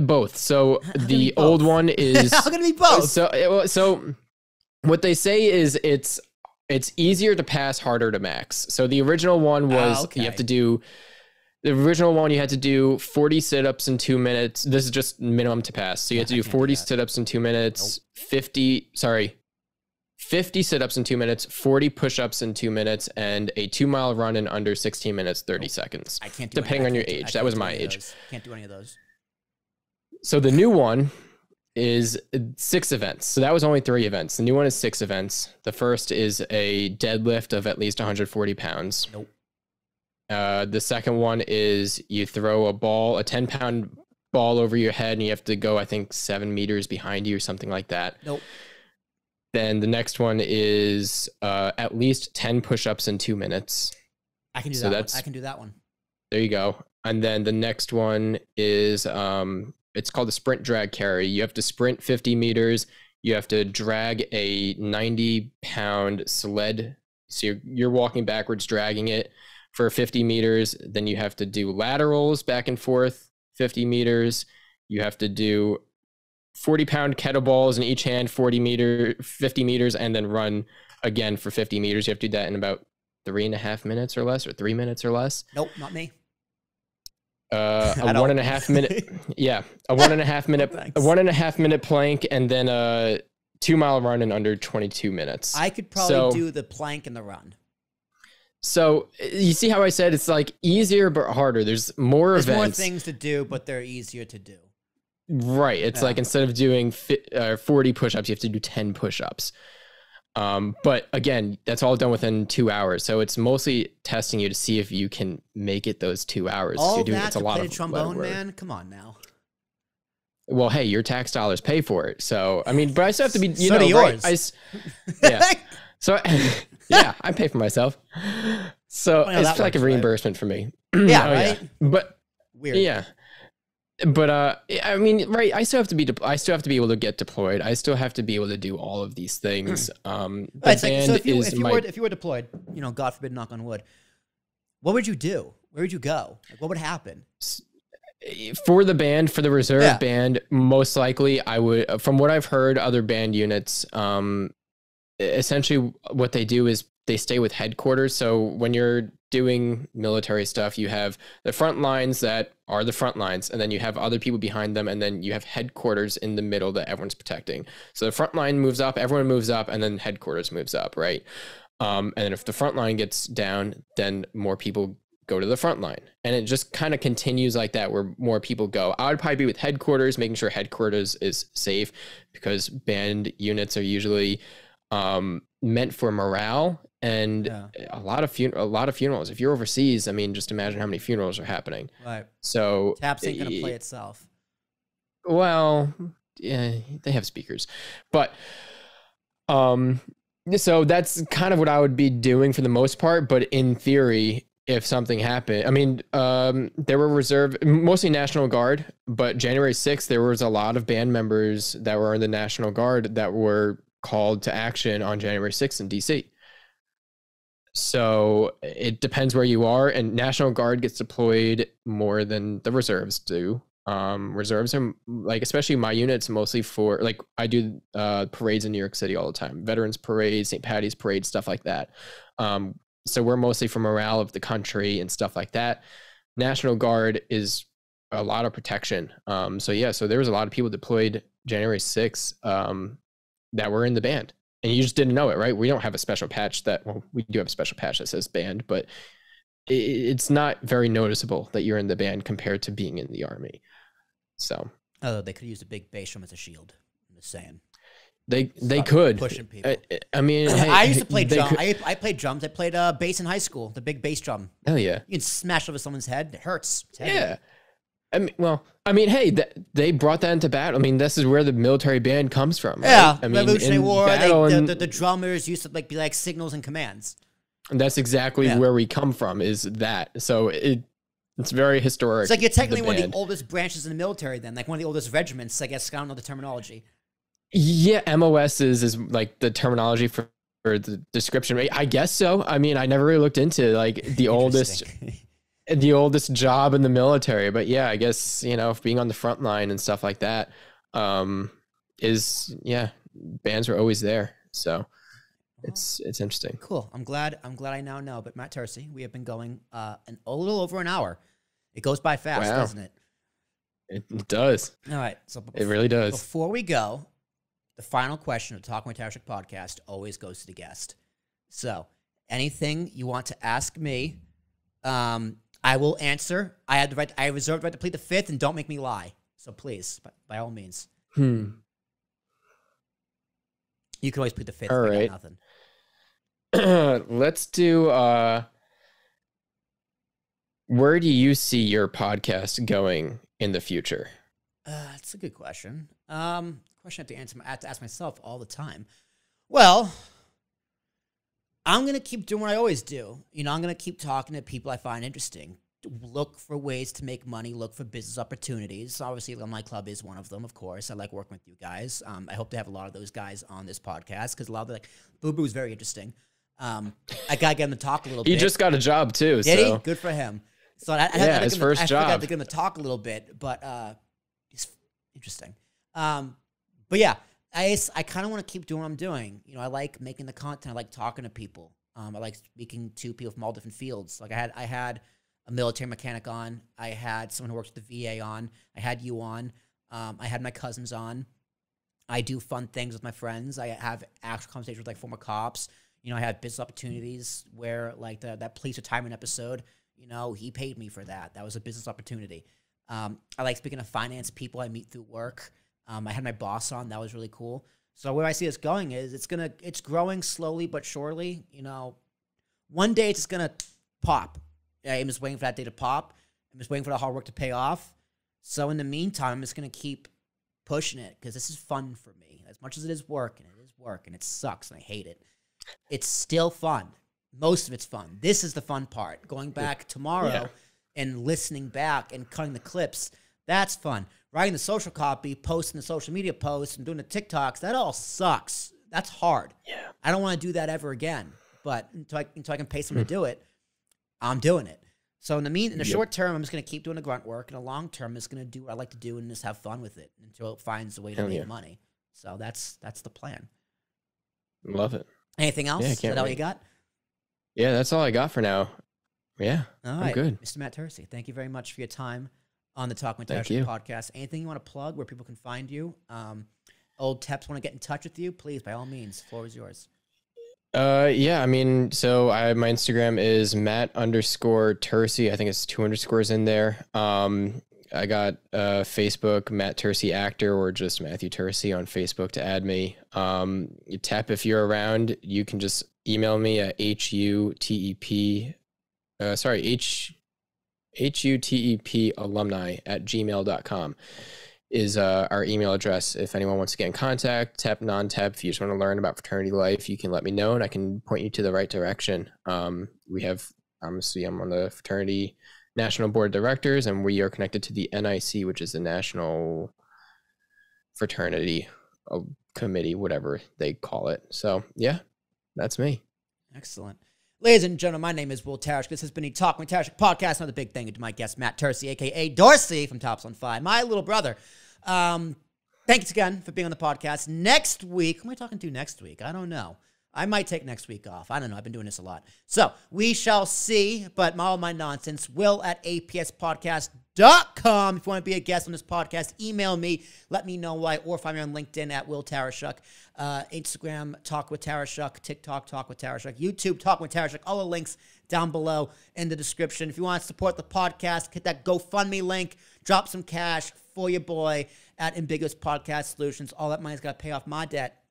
Both. So the both. old one is I'm gonna be both. So so what they say is it's it's easier to pass, harder to max. So the original one was oh, okay. you have to do the original one you had to do forty sit-ups in two minutes. This is just minimum to pass. So you have to do forty sit-ups in two minutes, nope. fifty sorry, fifty sit-ups in two minutes, forty push-ups in two minutes, and a two-mile run in under sixteen minutes, thirty nope. seconds. I can't do depending any, on your age. That was my age. Can't do any of those. So the new one is six events. So that was only three events. The new one is six events. The first is a deadlift of at least one hundred forty pounds. Nope. Uh, the second one is you throw a ball, a ten pound ball over your head and you have to go, I think, seven meters behind you or something like that. Nope. Then the next one is uh, at least ten push-ups in two minutes. I can do so that that's, one. I can do that one. There you go. And then the next one is... Um, it's called the sprint drag carry. You have to sprint fifty meters. you have to drag a ninety pound sled. So you're, you're walking backwards, dragging it for fifty meters. Then you have to do laterals back and forth, fifty meters. You have to do forty pound kettlebells in each hand, forty meter, fifty meters, and then run again for fifty meters. You have to do that in about three and a half minutes or less, or three minutes or less. Nope, not me. Uh, a one and a half minute. Yeah. A one and a half minute, a one and a half minute plank. And then a two mile run in under twenty-two minutes. I could probably so, do the plank and the run. So you see how I said, it's like easier, but harder. There's more There's events, more things to do, but they're easier to do. Right. It's yeah. like, instead of doing forty push-ups, you have to do ten push-ups. Um, but again, that's all done within two hours. So it's mostly testing you to see if you can make it those two hours. Oh, you're doing, that's a lot of trombone, man. Come on now. Well, hey, your tax dollars pay for it. So, I mean, but I still have to be, you so know, yours. Right? I, yeah. So yeah, I pay for myself. So well, no, it's like a reimbursement right. for me. Yeah. Oh, right? Yeah. But weird. Yeah. But, uh, I mean, right. I still have to be, I still have to be able to get deployed. I still have to be able to do all of these things. Um, the right, band so if you, is if you, my, were, if you were deployed, you know, God forbid, knock on wood, what would you do? Where would you go? Like, what would happen? For the band, for the reserve yeah. band, most likely I would, from what I've heard, other band units, um, essentially what they do is they stay with headquarters. So when you're doing military stuff, you have the front lines that are the front lines, and then you have other people behind them, and then you have headquarters in the middle that everyone's protecting. So the front line moves up, everyone moves up, and then headquarters moves up, right? Um, and then if the front line gets down, then more people go to the front line. And it just kind of continues like that, where more people go. I would probably be with headquarters, making sure headquarters is safe, because band units are usually um, meant for morale. And yeah. a lot of fun a lot of funerals. If you're overseas, I mean, just imagine how many funerals are happening. Right. So Taps ain't gonna play itself. Well, yeah, they have speakers, but um, so that's kind of what I would be doing for the most part. But in theory, if something happened, I mean, um, there were reserve, mostly National Guard, but January sixth, there was a lot of band members that were in the National Guard that were called to action on January sixth in D C. So it depends where you are, and National Guard gets deployed more than the reserves do. Um, reserves are like, especially my unit's mostly for like, I do uh, parades in New York City all the time, Veterans Parade, Saint Patty's Parade, stuff like that. Um, so we're mostly for morale of the country and stuff like that. National Guard is a lot of protection. Um, so yeah, so there was a lot of people deployed January sixth um, that were in the band. And you just didn't know it, right? We don't have a special patch that, well, we do have a special patch that says band, but it's not very noticeable that you're in the band compared to being in the Army. So, although they could use a big bass drum as a shield. I'm just saying. They they could pushing people. I, I mean, hey, I used to play drums. I, I played drums. I played uh, bass in high school. The big bass drum. Oh yeah, you can smash over someone's head. It hurts. It's heavy. Yeah. I mean, well, I mean, hey, th they brought that into battle. I mean, this is where the military band comes from. Right? Yeah, I mean, Revolutionary War. They, the, the, the drummers used to like be like signals and commands. And that's exactly yeah. where we come from. Is that so? It it's very historic. It's like you're technically one of the oldest branches in the military. Then, like one of the oldest regiments. I guess I don't know the terminology. Yeah, M O S is is like the terminology for, for the description. I guess so. I mean, I never really looked into like the oldest. The oldest job in the military, but yeah, I guess, you know, being on the front line and stuff like that, um, is yeah, bands were always there. So it's, it's interesting. Cool. I'm glad, I'm glad I now know, but Matt Tursi, we have been going, uh, an, a little over an hour. It goes by fast, wow. doesn't it? It does. All right. So it really does. Before we go, the final question of the Talk with Tarashuk podcast always goes to the guest. So anything you want to ask me, um, I will answer. I had the right. I reserved the right to plead the fifth, and don't make me lie. So please, by, by all means. Hmm. You can always plead the fifth. All right. Nothing. Let's do. Uh, where do you see your podcast going in the future? Uh, that's a good question. Um, question I have to answer. I have to ask myself all the time. Well, I'm going to keep doing what I always do. You know, I'm going to keep talking to people I find interesting, look for ways to make money, look for business opportunities. Obviously, Alumni Club is one of them, of course. I like working with you guys. Um, I hope to have a lot of those guys on this podcast because a lot of the, like, Boo Boo is very interesting. Um, I got to get him to talk a little he bit. He just got a job too. Did so. he? Good for him. So I, I yeah, had to his him, first I job. I forgot to get him to talk a little bit, but uh, it's interesting. Um, but yeah, I, I kind of want to keep doing what I'm doing. You know, I like making the content. I like talking to people. Um, I like speaking to people from all different fields. Like I had, I had a military mechanic on. I had someone who works with the V A on. I had you on. Um, I had my cousins on. I do fun things with my friends. I have actual conversations with like former cops. You know, I have business opportunities where like the, that police retirement episode, you know, he paid me for that. That was a business opportunity. Um, I like speaking to finance people I meet through work. Um, I had my boss on. That was really cool. So where I see this going is it's gonna it's growing slowly but surely. You know, one day it's just gonna pop. I'm just waiting for that day to pop. I'm just waiting for the hard work to pay off. So in the meantime, I'm just gonna keep pushing it because this is fun for me. As much as it is work, and it is work, and it sucks, and I hate it. It's still fun. Most of it's fun. This is the fun part. Going back tomorrow yeah. and listening back and cutting the clips, that's fun. Writing the social copy, posting the social media posts, and doing the TikToks, that all sucks. That's hard. Yeah. I don't want to do that ever again. But until I, until I can pay someone to do it, I'm doing it. So in the mean, in the yep. short term, I'm just going to keep doing the grunt work. In the long term, I'm just going to do what I like to do and just have fun with it until it finds a way to Hell make yeah. money. So that's that's the plan. Love it. Anything else? Yeah, Is that wait. all you got? Yeah, that's all I got for now. Yeah, all right. I'm good. Mister Matt Tursi, thank you very much for your time on the Talk with Tarashuk podcast. Anything you want to plug where people can find you? Um, old Teps want to get in touch with you? Please, by all means, floor is yours. Uh, yeah, I mean, so I my Instagram is Matt underscore Tursi. I think it's two underscores in there. Um, I got uh, Facebook, Matt Tursi Actor, or just Matthew Tursi on Facebook to add me. Um, Tep, if you're around, you can just email me at H U T E P, uh, sorry, H, H U T E P alumni at gmail dot com is uh, our email address. If anyone wants to get in contact, Tep, non-Tep, if you just want to learn about fraternity life, you can let me know and I can point you to the right direction. Um, we have, obviously, I'm on the fraternity National Board of Directors, and we are connected to the N I C, which is the National Fraternity Committee, whatever they call it. So, yeah, that's me. Excellent. Ladies and gentlemen, my name is Will Tarashuk. This has been a Talk with Tarashuk podcast. Another big thank you to my guest, Matt Tursi, a k a. Dorsey from Tau Epsilon Phi, my little brother. Um, thanks again for being on the podcast. Next week, who am I talking to next week? I don't know. I might take next week off. I don't know. I've been doing this a lot. So we shall see, but all my nonsense, will at A P S podcast dot com. If you want to be a guest on this podcast, email me, let me know why, or find me on LinkedIn at Will Tarashuk, uh, Instagram, Talk with Tarashuk, TikTok, Talk with Tarashuk, YouTube, Talk with Tarashuk, all the links down below in the description. If you want to support the podcast, hit that GoFundMe link, drop some cash for your boy at Ambiguous Podcast Solutions. All that money's got to pay off my debt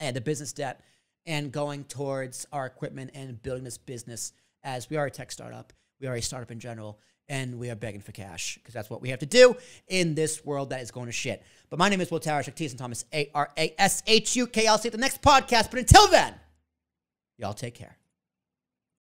and the business debt, and going towards our equipment and building this business, as we are a tech startup. We are a startup in general, and we are begging for cash because that's what we have to do in this world that is going to shit. But my name is Will Tarashuk, T S and Thomas, A R A S H U K. I'll see you at the next podcast, but until then, y'all take care.